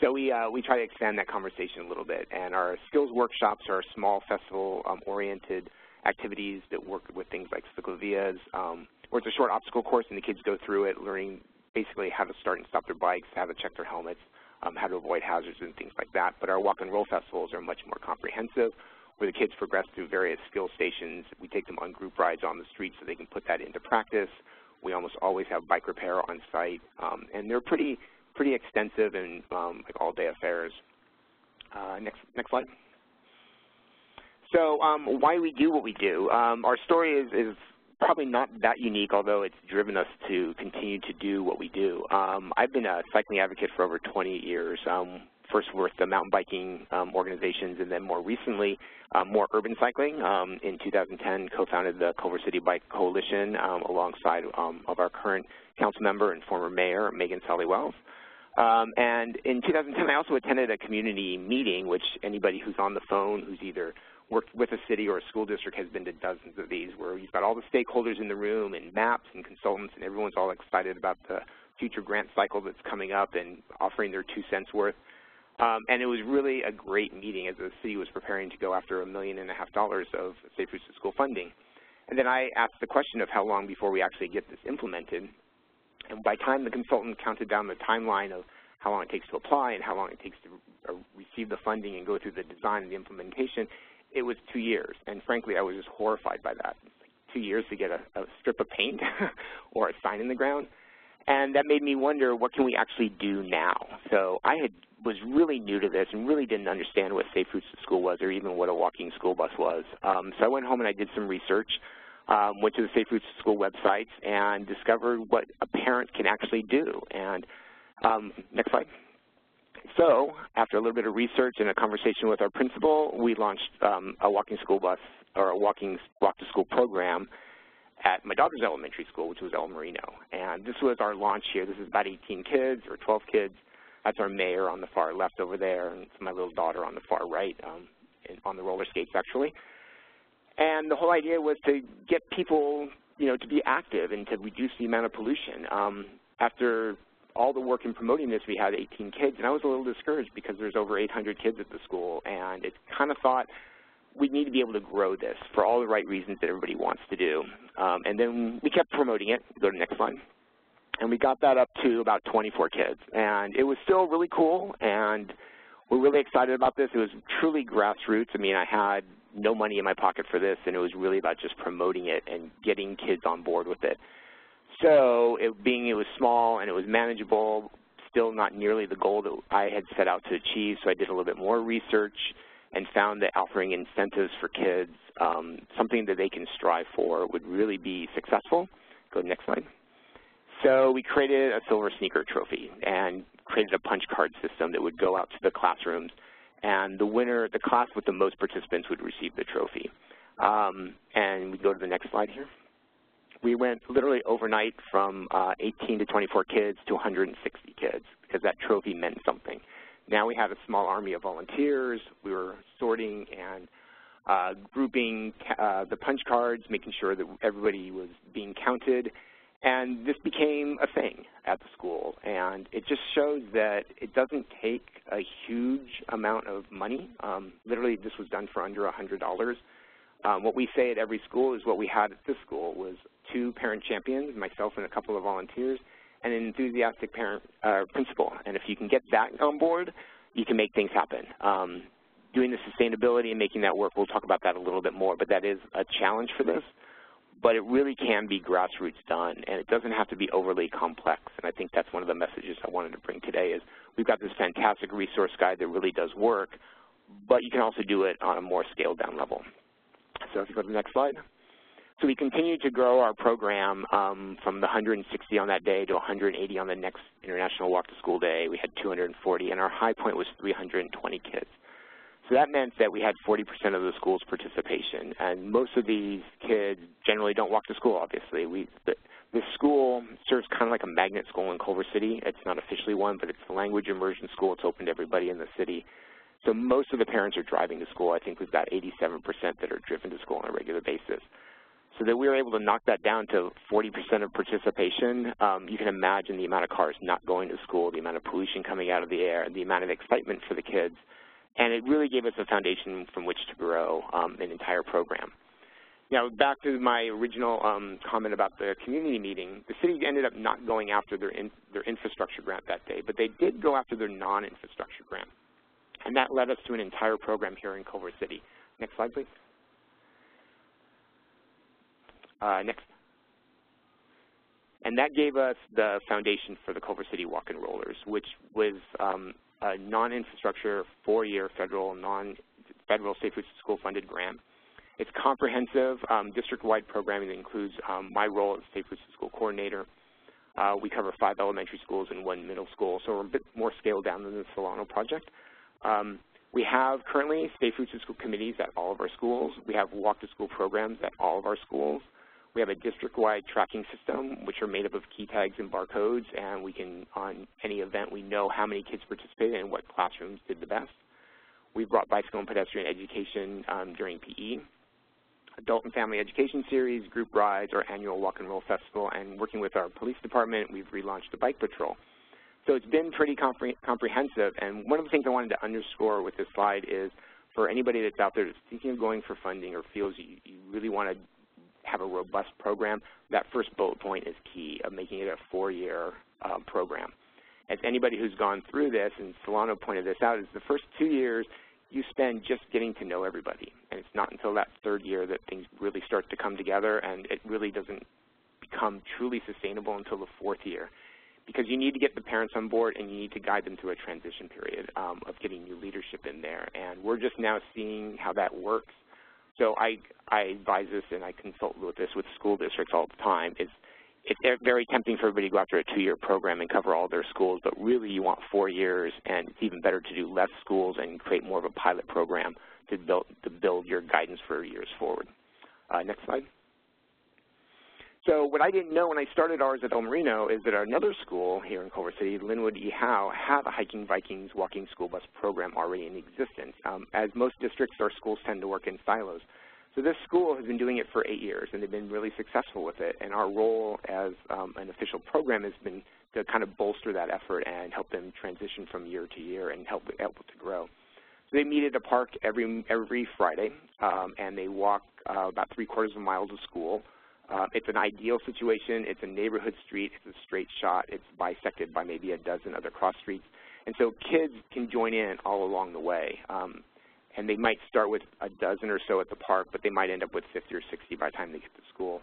So we, uh, we try to expand that conversation a little bit. And our skills workshops are small festival-oriented um, activities that work with things like ciclovias, um, where it's a short obstacle course and the kids go through it, learning basically how to start and stop their bikes, how to check their helmets, um, how to avoid hazards and things like that. But our walk and roll festivals are much more comprehensive, where the kids progress through various skill stations. We take them on group rides on the street so they can put that into practice. We almost always have bike repair on site, um, and they're pretty pretty extensive and um, like all-day affairs. Uh, next, next slide. So um, why we do what we do. Um, our story is, is probably not that unique, although it's driven us to continue to do what we do. Um, I've been a cycling advocate for over twenty years. Um, First with the mountain biking um, organizations, and then more recently, um, more urban cycling. Um, in two thousand ten, co-founded the Culver City Bicycle Coalition um, alongside um, of our current council member and former mayor, Megan Sally Wells. Um, and in two thousand ten, I also attended a community meeting, which anybody who's on the phone who's either worked with a city or a school district has been to dozens of these, where you've got all the stakeholders in the room and maps and consultants, and everyone's all excited about the future grant cycle that's coming up and offering their two cents worth. Um, and it was really a great meeting as the city was preparing to go after a million and a half dollars of Safe Routes to School funding. And then I asked the question of how long before we actually get this implemented. And by the time the consultant counted down the timeline of how long it takes to apply and how long it takes to uh, receive the funding and go through the design and the implementation, it was two years. And frankly, I was just horrified by that. It's like two years to get a, a strip of paint or a sign in the ground. And that made me wonder, what can we actually do now? So I had, was really new to this and really didn't understand what Safe Routes to School was or even what a walking school bus was. Um, so I went home and I did some research, um, went to the Safe Routes to School websites, and discovered what a parent can actually do. And um, next slide. So after a little bit of research and a conversation with our principal, we launched um, a walking school bus or a walking walk to school program at my daughter's elementary school, which was El Marino. And this was our launch here. This is about eighteen kids or twelve kids. That's our mayor on the far left over there, and it's my little daughter on the far right, um, on the roller skates, actually. And the whole idea was to get people, you know, to be active and to reduce the amount of pollution. Um, after all the work in promoting this, we had eighteen kids, and I was a little discouraged because there's over eight hundred kids at the school, and it kind of thought, we need to be able to grow this for all the right reasons that everybody wants to do. Um, and then we kept promoting it. Go to the next slide. And we got that up to about twenty-four kids. And it was still really cool, and we're really excited about this. It was truly grassroots. I mean, I had no money in my pocket for this, and it was really about just promoting it and getting kids on board with it. So it, being it was small and it was manageable, still not nearly the goal that I had set out to achieve, so I did a little bit more research and found that offering incentives for kids, um, something that they can strive for, would really be successful. Go to the next slide. So we created a silver sneaker trophy and created a punch card system that would go out to the classrooms, and the winner, the class with the most participants, would receive the trophy. Um, and we go to the next slide here. We went literally overnight from uh, eighteen to twenty-four kids to one hundred sixty kids because that trophy meant something. Now we had a small army of volunteers. We were sorting and uh, grouping uh, the punch cards, making sure that everybody was being counted. And this became a thing at the school. And it just shows that it doesn't take a huge amount of money. Um, literally, this was done for under one hundred dollars. Um, what we say at every school is what we had at this school was two parent champions, myself and a couple of volunteers, and an enthusiastic parent uh, principal. And if you can get that on board, you can make things happen. Um, doing the sustainability and making that work, we'll talk about that a little bit more, but that is a challenge for this. But it really can be grassroots done, and it doesn't have to be overly complex. And I think that's one of the messages I wanted to bring today is we've got this fantastic resource guide that really does work, but you can also do it on a more scaled-down level. So if you go to the next slide. So we continue to grow our program um, from the one hundred sixty on that day to one hundred eighty on the next International Walk to School Day. We had two hundred forty, and our high point was three hundred twenty kids. So that meant that we had forty percent of the school's participation, and most of these kids generally don't walk to school, obviously. We, the, the school serves kind of like a magnet school in Culver City. It's not officially one, but it's a language immersion school. It's open to everybody in the city. So most of the parents are driving to school. I think we've got eighty-seven percent that are driven to school on a regular basis. So that we were able to knock that down to forty percent of participation, um, you can imagine the amount of cars not going to school, the amount of pollution coming out of the air, the amount of excitement for the kids. And it really gave us a foundation from which to grow um, an entire program. Now, back to my original um, comment about the community meeting, the city ended up not going after their, in, their infrastructure grant that day, but they did go after their non-infrastructure grant. And that led us to an entire program here in Culver City. Next slide, please. Uh, next. And that gave us the foundation for the Culver City Walk and Rollers, which was um, a non-infrastructure, four-year federal, non-federal Safe Routes to School funded grant. It's comprehensive, um, district-wide programming that includes um, my role as Safe Routes to School coordinator. Uh, we cover five elementary schools and one middle school, so we're a bit more scaled down than the Solano project. Um, We have currently Safe Routes to School committees at all of our schools. We have Walk to School programs at all of our schools. We have a district-wide tracking system, which are made up of key tags and barcodes, and we can, on any event, we know how many kids participated and what classrooms did the best. We brought bicycle and pedestrian education um, during P E, adult and family education series, group rides, our annual Walk and Roll Festival, and working with our police department, we've relaunched the bike patrol. So it's been pretty compre- comprehensive, and one of the things I wanted to underscore with this slide is for anybody that's out there that's thinking of going for funding or feels you, you really want to have a robust program, that first bullet point is key of making it a four-year uh, program. As anybody who's gone through this, and Solano pointed this out, is the first two years you spend just getting to know everybody, and it's not until that third year that things really start to come together, and it really doesn't become truly sustainable until the fourth year. Because you need to get the parents on board and you need to guide them through a transition period um, of getting new leadership in there. And we're just now seeing how that works. So I, I advise this and I consult with this with school districts all the time. It's, it's very tempting for everybody to go after a two-year program and cover all their schools, but really you want four years, and it's even better to do less schools and create more of a pilot program to build, to build your guidance for years forward. Uh, next slide. So what I didn't know when I started ours at El Marino is that another school here in Culver City, Linwood E. Howe, had a Hiking Vikings Walking School Bus program already in existence. Um, as most districts, our schools tend to work in silos. So this school has been doing it for eight years, and they've been really successful with it. And our role as um, an official program has been to kind of bolster that effort and help them transition from year to year and help it to grow. So they meet at a park every, every Friday, um, and they walk uh, about three-quarters of a mile to school. Uh, it's an ideal situation. It's a neighborhood street. It's a straight shot. It's bisected by maybe a dozen other cross streets. And so kids can join in all along the way. Um, and they might start with a dozen or so at the park, but they might end up with fifty or sixty by the time they get to school.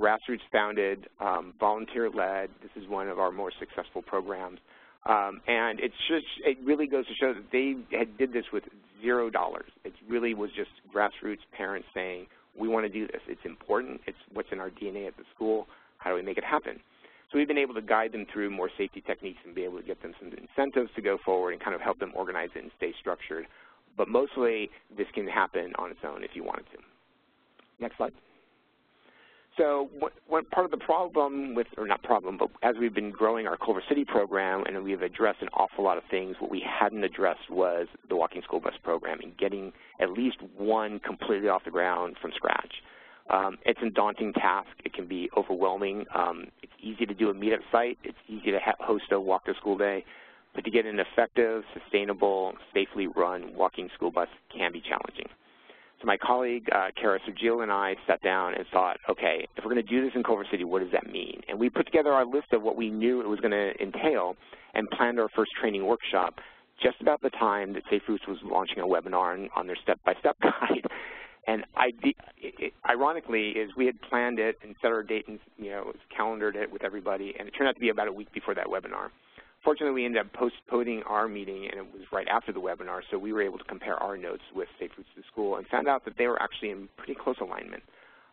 Grassroots founded, um, volunteer-led. This is one of our more successful programs. Um, and it's just, it really goes to show that they had did this with zero dollars. It really was just grassroots parents saying, we want to do this. It's important. It's what's in our D N A at the school. How do we make it happen? So we've been able to guide them through more safety techniques and be able to get them some incentives to go forward and kind of help them organize it and stay structured. But mostly, this can happen on its own if you wanted to. Next slide. so what, what part of the problem with, or not problem, but as we've been growing our Culver City program and we've addressed an awful lot of things, what we hadn't addressed was the walking school bus program and getting at least one completely off the ground from scratch. Um, it's a daunting task. It can be overwhelming. Um, it's easy to do a meetup site. It's easy to ha host a walk-to-school day. But to get an effective, sustainable, safely run walking school bus can be challenging. So my colleague, uh, Kara Sojilo, and I sat down and thought, okay, if we're going to do this in Culver City, what does that mean? And we put together our list of what we knew it was going to entail and planned our first training workshop just about the time that Safe Routes was launching a webinar on, on their step-by-step guide. And I, it, ironically, is we had planned it and set our date and, you know, calendared it with everybody, and it turned out to be about a week before that webinar. Fortunately, we ended up postponing our meeting, and it was right after the webinar, so we were able to compare our notes with Safe Routes to School and found out that they were actually in pretty close alignment.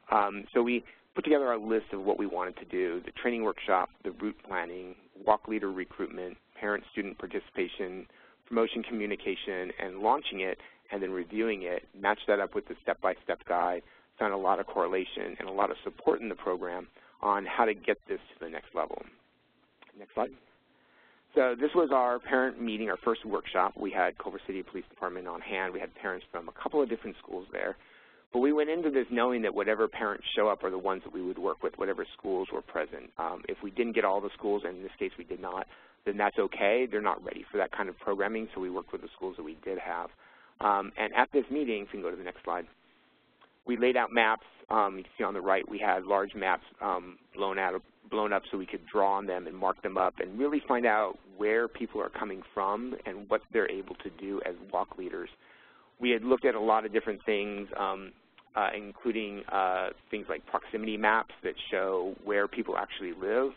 Um, so we put together our list of what we wanted to do: the training workshop, the route planning, walk leader recruitment, parent-student participation, promotion communication, and launching it, and then reviewing it, match that up with the step-by-step guide, found a lot of correlation and a lot of support in the program on how to get this to the next level. Next slide. So this was our parent meeting, our first workshop. We had Culver City Police Department on hand. We had parents from a couple of different schools there. But we went into this knowing that whatever parents show up are the ones that we would work with, whatever schools were present. Um, if we didn't get all the schools, and in this case we did not, then that's okay. They're not ready for that kind of programming, so we worked with the schools that we did have. Um, and at this meeting, if you can go to the next slide, we laid out maps. Um, you can see on the right we had large maps um, blown out, blown up so we could draw on them and mark them up and really find out where people are coming from and what they're able to do as walk leaders. We had looked at a lot of different things, um, uh, including uh, things like proximity maps that show where people actually live.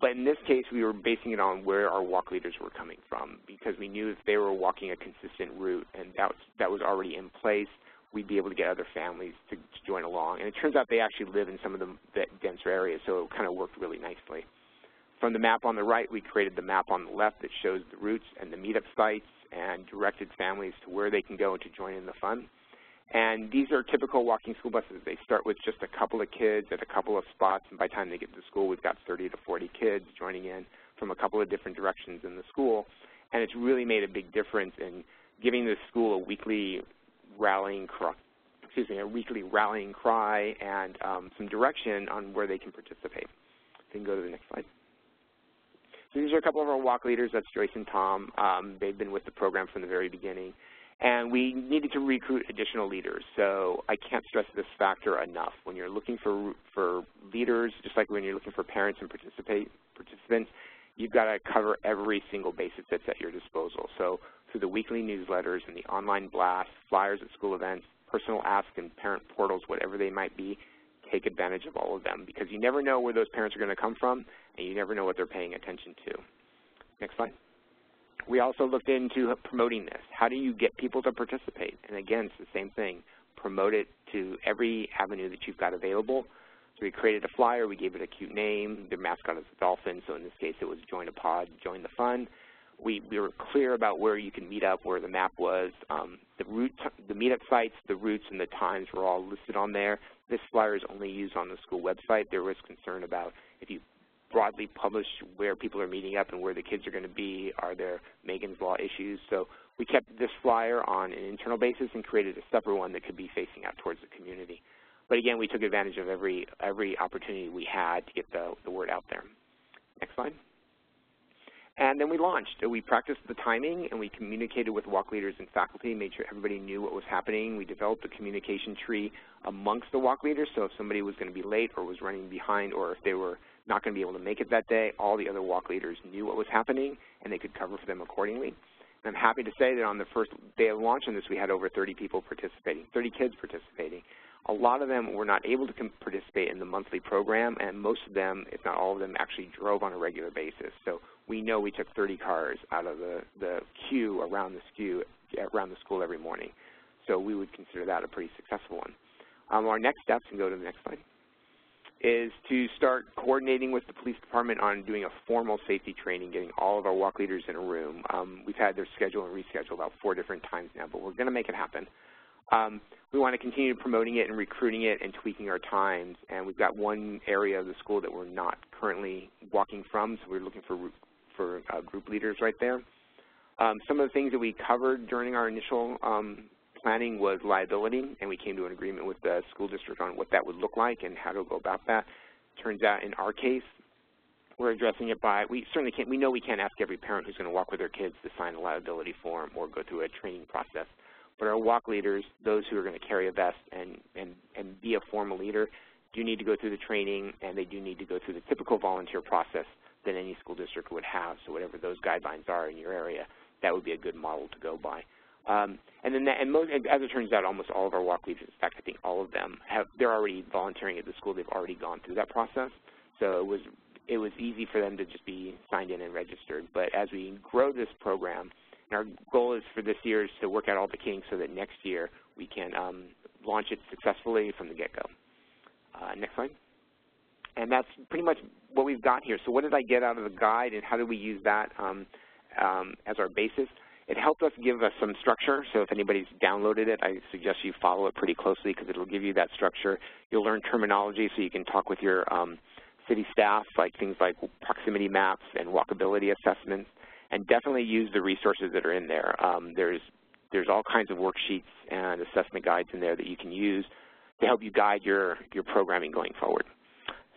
But in this case, we were basing it on where our walk leaders were coming from, because we knew if they were walking a consistent route and that was, that was already in place, we'd be able to get other families to, to join along. And it turns out they actually live in some of the, the denser areas, so it kind of worked really nicely. From the map on the right, we created the map on the left that shows the routes and the meetup sites and directed families to where they can go to join in the fun. And these are typical walking school buses. They start with just a couple of kids at a couple of spots, and by the time they get to school, we've got thirty to forty kids joining in from a couple of different directions in the school. And it's really made a big difference in giving the school a weekly rallying cry, excuse me, a weekly rallying cry and um, some direction on where they can participate. If you can go to the next slide. So these are a couple of our walk leaders. That's Joyce and Tom. Um, they've been with the program from the very beginning. And we needed to recruit additional leaders. So I can't stress this factor enough. When you're looking for, for leaders, just like when you're looking for parents and participate, participants, you've got to cover every single basis that's at your disposal. So through the weekly newsletters and the online blasts, flyers at school events, personal asks and parent portals, whatever they might be, take advantage of all of them, because you never know where those parents are going to come from and you never know what they're paying attention to. Next slide. We also looked into promoting this. How do you get people to participate? And again, it's the same thing. Promote it to every avenue that you've got available. So we created a flyer. We gave it a cute name. Their mascot is a dolphin, so in this case it was join a pod, join the fun. We, we were clear about where you can meet up, where the map was. Um, the, route, the meetup sites, the routes, and the times were all listed on there. This flyer is only used on the school website. There was concern about if you broadly publish where people are meeting up and where the kids are going to be. Are there Megan's Law issues? So we kept this flyer on an internal basis and created a separate one that could be facing out towards the community. But again, we took advantage of every, every opportunity we had to get the, the word out there. Next slide. And then we launched. So we practiced the timing and we communicated with walk leaders and faculty, made sure everybody knew what was happening. We developed a communication tree amongst the walk leaders, so if somebody was going to be late or was running behind or if they were not going to be able to make it that day, all the other walk leaders knew what was happening and they could cover for them accordingly. And I'm happy to say that on the first day of launch on this, we had over thirty people participating, thirty kids participating. A lot of them were not able to participate in the monthly program, and most of them, if not all of them, actually drove on a regular basis. So we know we took thirty cars out of the, the queue around the, skew, around the school every morning. So we would consider that a pretty successful one. Um, our next steps, and go to the next slide, is to start coordinating with the police department on doing a formal safety training, getting all of our walk leaders in a room. Um, we've had their schedule and reschedule about four different times now, but we're going to make it happen. Um, we want to continue promoting it and recruiting it and tweaking our times. And we've got one area of the school that we're not currently walking from, so we're looking for, for uh, group leaders right there. Um, some of the things that we covered during our initial um, planning was liability, and we came to an agreement with the school district on what that would look like and how to go about that. Turns out in our case, we're addressing it by, we certainly can't, we know we can't ask every parent who's going to walk with their kids to sign a liability form or go through a training process. But our walk leaders, those who are going to carry a vest and, and, and be a formal leader, do need to go through the training, and they do need to go through the typical volunteer process that any school district would have. So whatever those guidelines are in your area, that would be a good model to go by. Um, and then, that, and most, as it turns out, almost all of our walk leaders, in fact, I think all of them, have, they're already volunteering at the school. They've already gone through that process. So it was, it was easy for them to just be signed in and registered. But as we grow this program, and our goal is for this year is to work out all the kinks so that next year we can um, launch it successfully from the get-go. Uh, next slide. And that's pretty much what we've got here. So what did I get out of the guide, and how did we use that um, um, as our basis? It helped us give us some structure, so if anybody's downloaded it, I suggest you follow it pretty closely because it'll give you that structure. You'll learn terminology so you can talk with your um, city staff, like things like proximity maps and walkability assessments, and definitely use the resources that are in there. Um, there's, there's all kinds of worksheets and assessment guides in there that you can use to help you guide your, your programming going forward.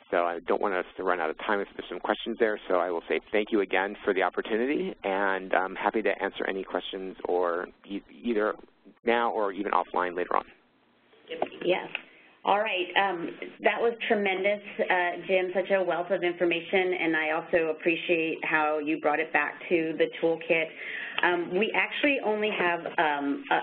So I don't want us to run out of time if there's some questions there, so I will say thank you again for the opportunity, and I'm happy to answer any questions or e either now or even offline later on. Yes. All right. Um, that was tremendous, uh, Jim, such a wealth of information, and I also appreciate how you brought it back to the toolkit. Um, we actually only have um, a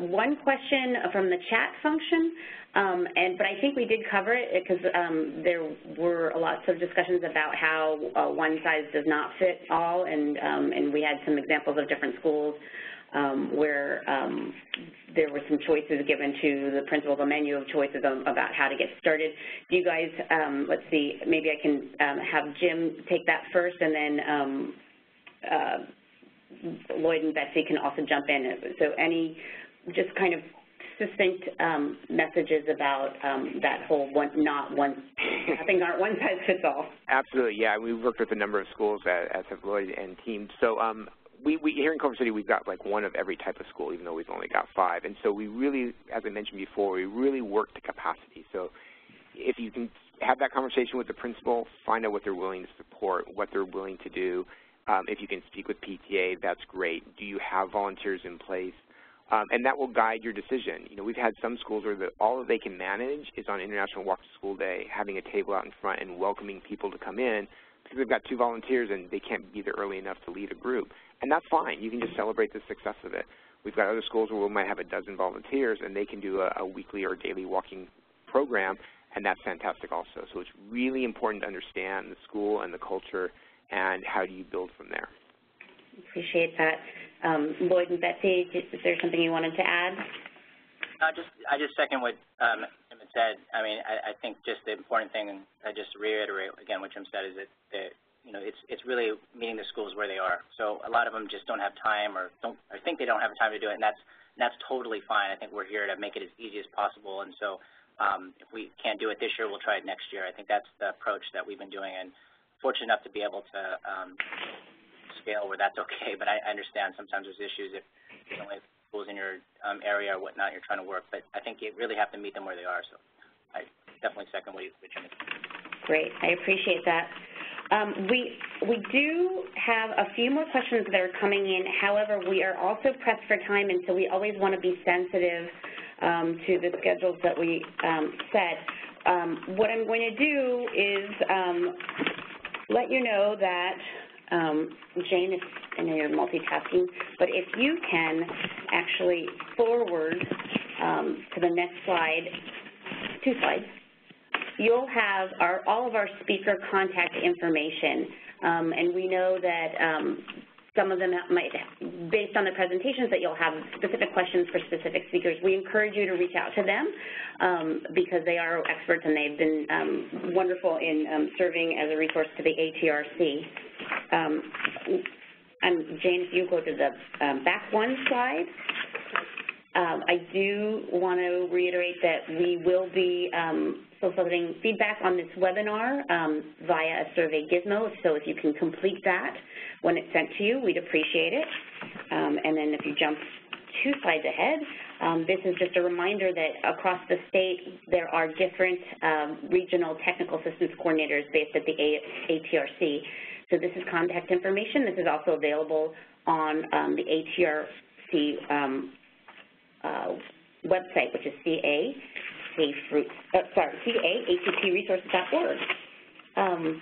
one question from the chat function, um, and but I think we did cover it because um, there were lots of discussions about how uh, one size does not fit all, and um, and we had some examples of different schools um, where um, there were some choices given to the principal, a menu of choices on, about how to get started. Do you guys, um, let's see, maybe I can um, have Jim take that first, and then um, uh, Lloyd and Betsy can also jump in. So any just kind of succinct um, messages about um, that whole one, not one, nothing aren't one size fits all. Absolutely, yeah. We've worked with a number of schools, as have Lloyd and teams. So um, we, we here in Culver City, we've got like one of every type of school, even though we've only got five. And so we really, as I mentioned before, we really work to capacity. So if you can have that conversation with the principal, find out what they're willing to support, what they're willing to do. Um, if you can speak with P T A, that's great. Do you have volunteers in place? Um, and that will guide your decision. You know, we've had some schools where the, all that they can manage is on International Walk to School Day, having a table out in front and welcoming people to come in because they've got two volunteers and they can't be there early enough to lead a group. And that's fine. You can just celebrate the success of it. We've got other schools where we might have a dozen volunteers and they can do a, a weekly or daily walking program, and that's fantastic also. So it's really important to understand the school and the culture and how do you build from there. Appreciate that. Um, Lloyd and Betsy, is there something you wanted to add? I just, I just second what um, Jim had said. I mean, I, I think just the important thing, and I just reiterate again what Jim said, is that, that you know, it's, it's really meeting the schools where they are. So a lot of them just don't have time or don't, or think they don't have time to do it, and that's, and that's totally fine. I think we're here to make it as easy as possible, and so um, if we can't do it this year, we'll try it next year. I think that's the approach that we've been doing, and fortunate enough to be able to um, scale where that's okay, but I understand sometimes there's issues if you don't have schools in your um, area or whatnot you're trying to work, but I think you really have to meet them where they are, so I definitely second what you mentioned. Great, I appreciate that. Um, we, we do have a few more questions that are coming in, however, we are also pressed for time, and so we always want to be sensitive um, to the schedules that we um, set. Um, what I'm going to do is um, let you know that Um, Jane, if, I know you're multitasking, but if you can actually forward um, to the next slide, two slides, you'll have our, all of our speaker contact information. Um, and we know that um, some of them might, based on the presentations, that you'll have specific questions for specific speakers. We encourage you to reach out to them um, because they are experts and they've been um, wonderful in um, serving as a resource to the A T R C. Um, I'm, Jane, if you go to the um, back one slide, Um, I do want to reiterate that we will be um, soliciting feedback on this webinar um, via a survey gizmo, so if you can complete that when it's sent to you, we'd appreciate it. Um, and then if you jump two slides ahead, um, this is just a reminder that across the state there are different um, regional technical assistance coordinators based at the A T R C. So this is contact information. This is also available on um, the A T R C um, Uh, website, which is C A A T P Resources dot org. Um,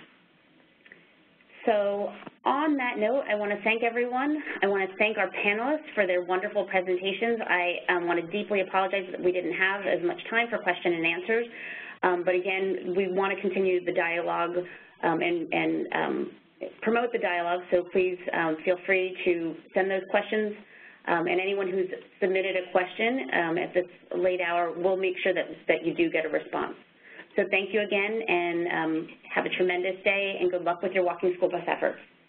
so on that note, I want to thank everyone. I want to thank our panelists for their wonderful presentations. I um, want to deeply apologize that we didn't have as much time for question and answers, um, but again, we want to continue the dialogue um, and, and um, promote the dialogue, so please um, feel free to send those questions. Um, and anyone who's submitted a question um, at this late hour, we'll make sure that, that you do get a response. So thank you again, and um, have a tremendous day, and good luck with your walking school bus efforts.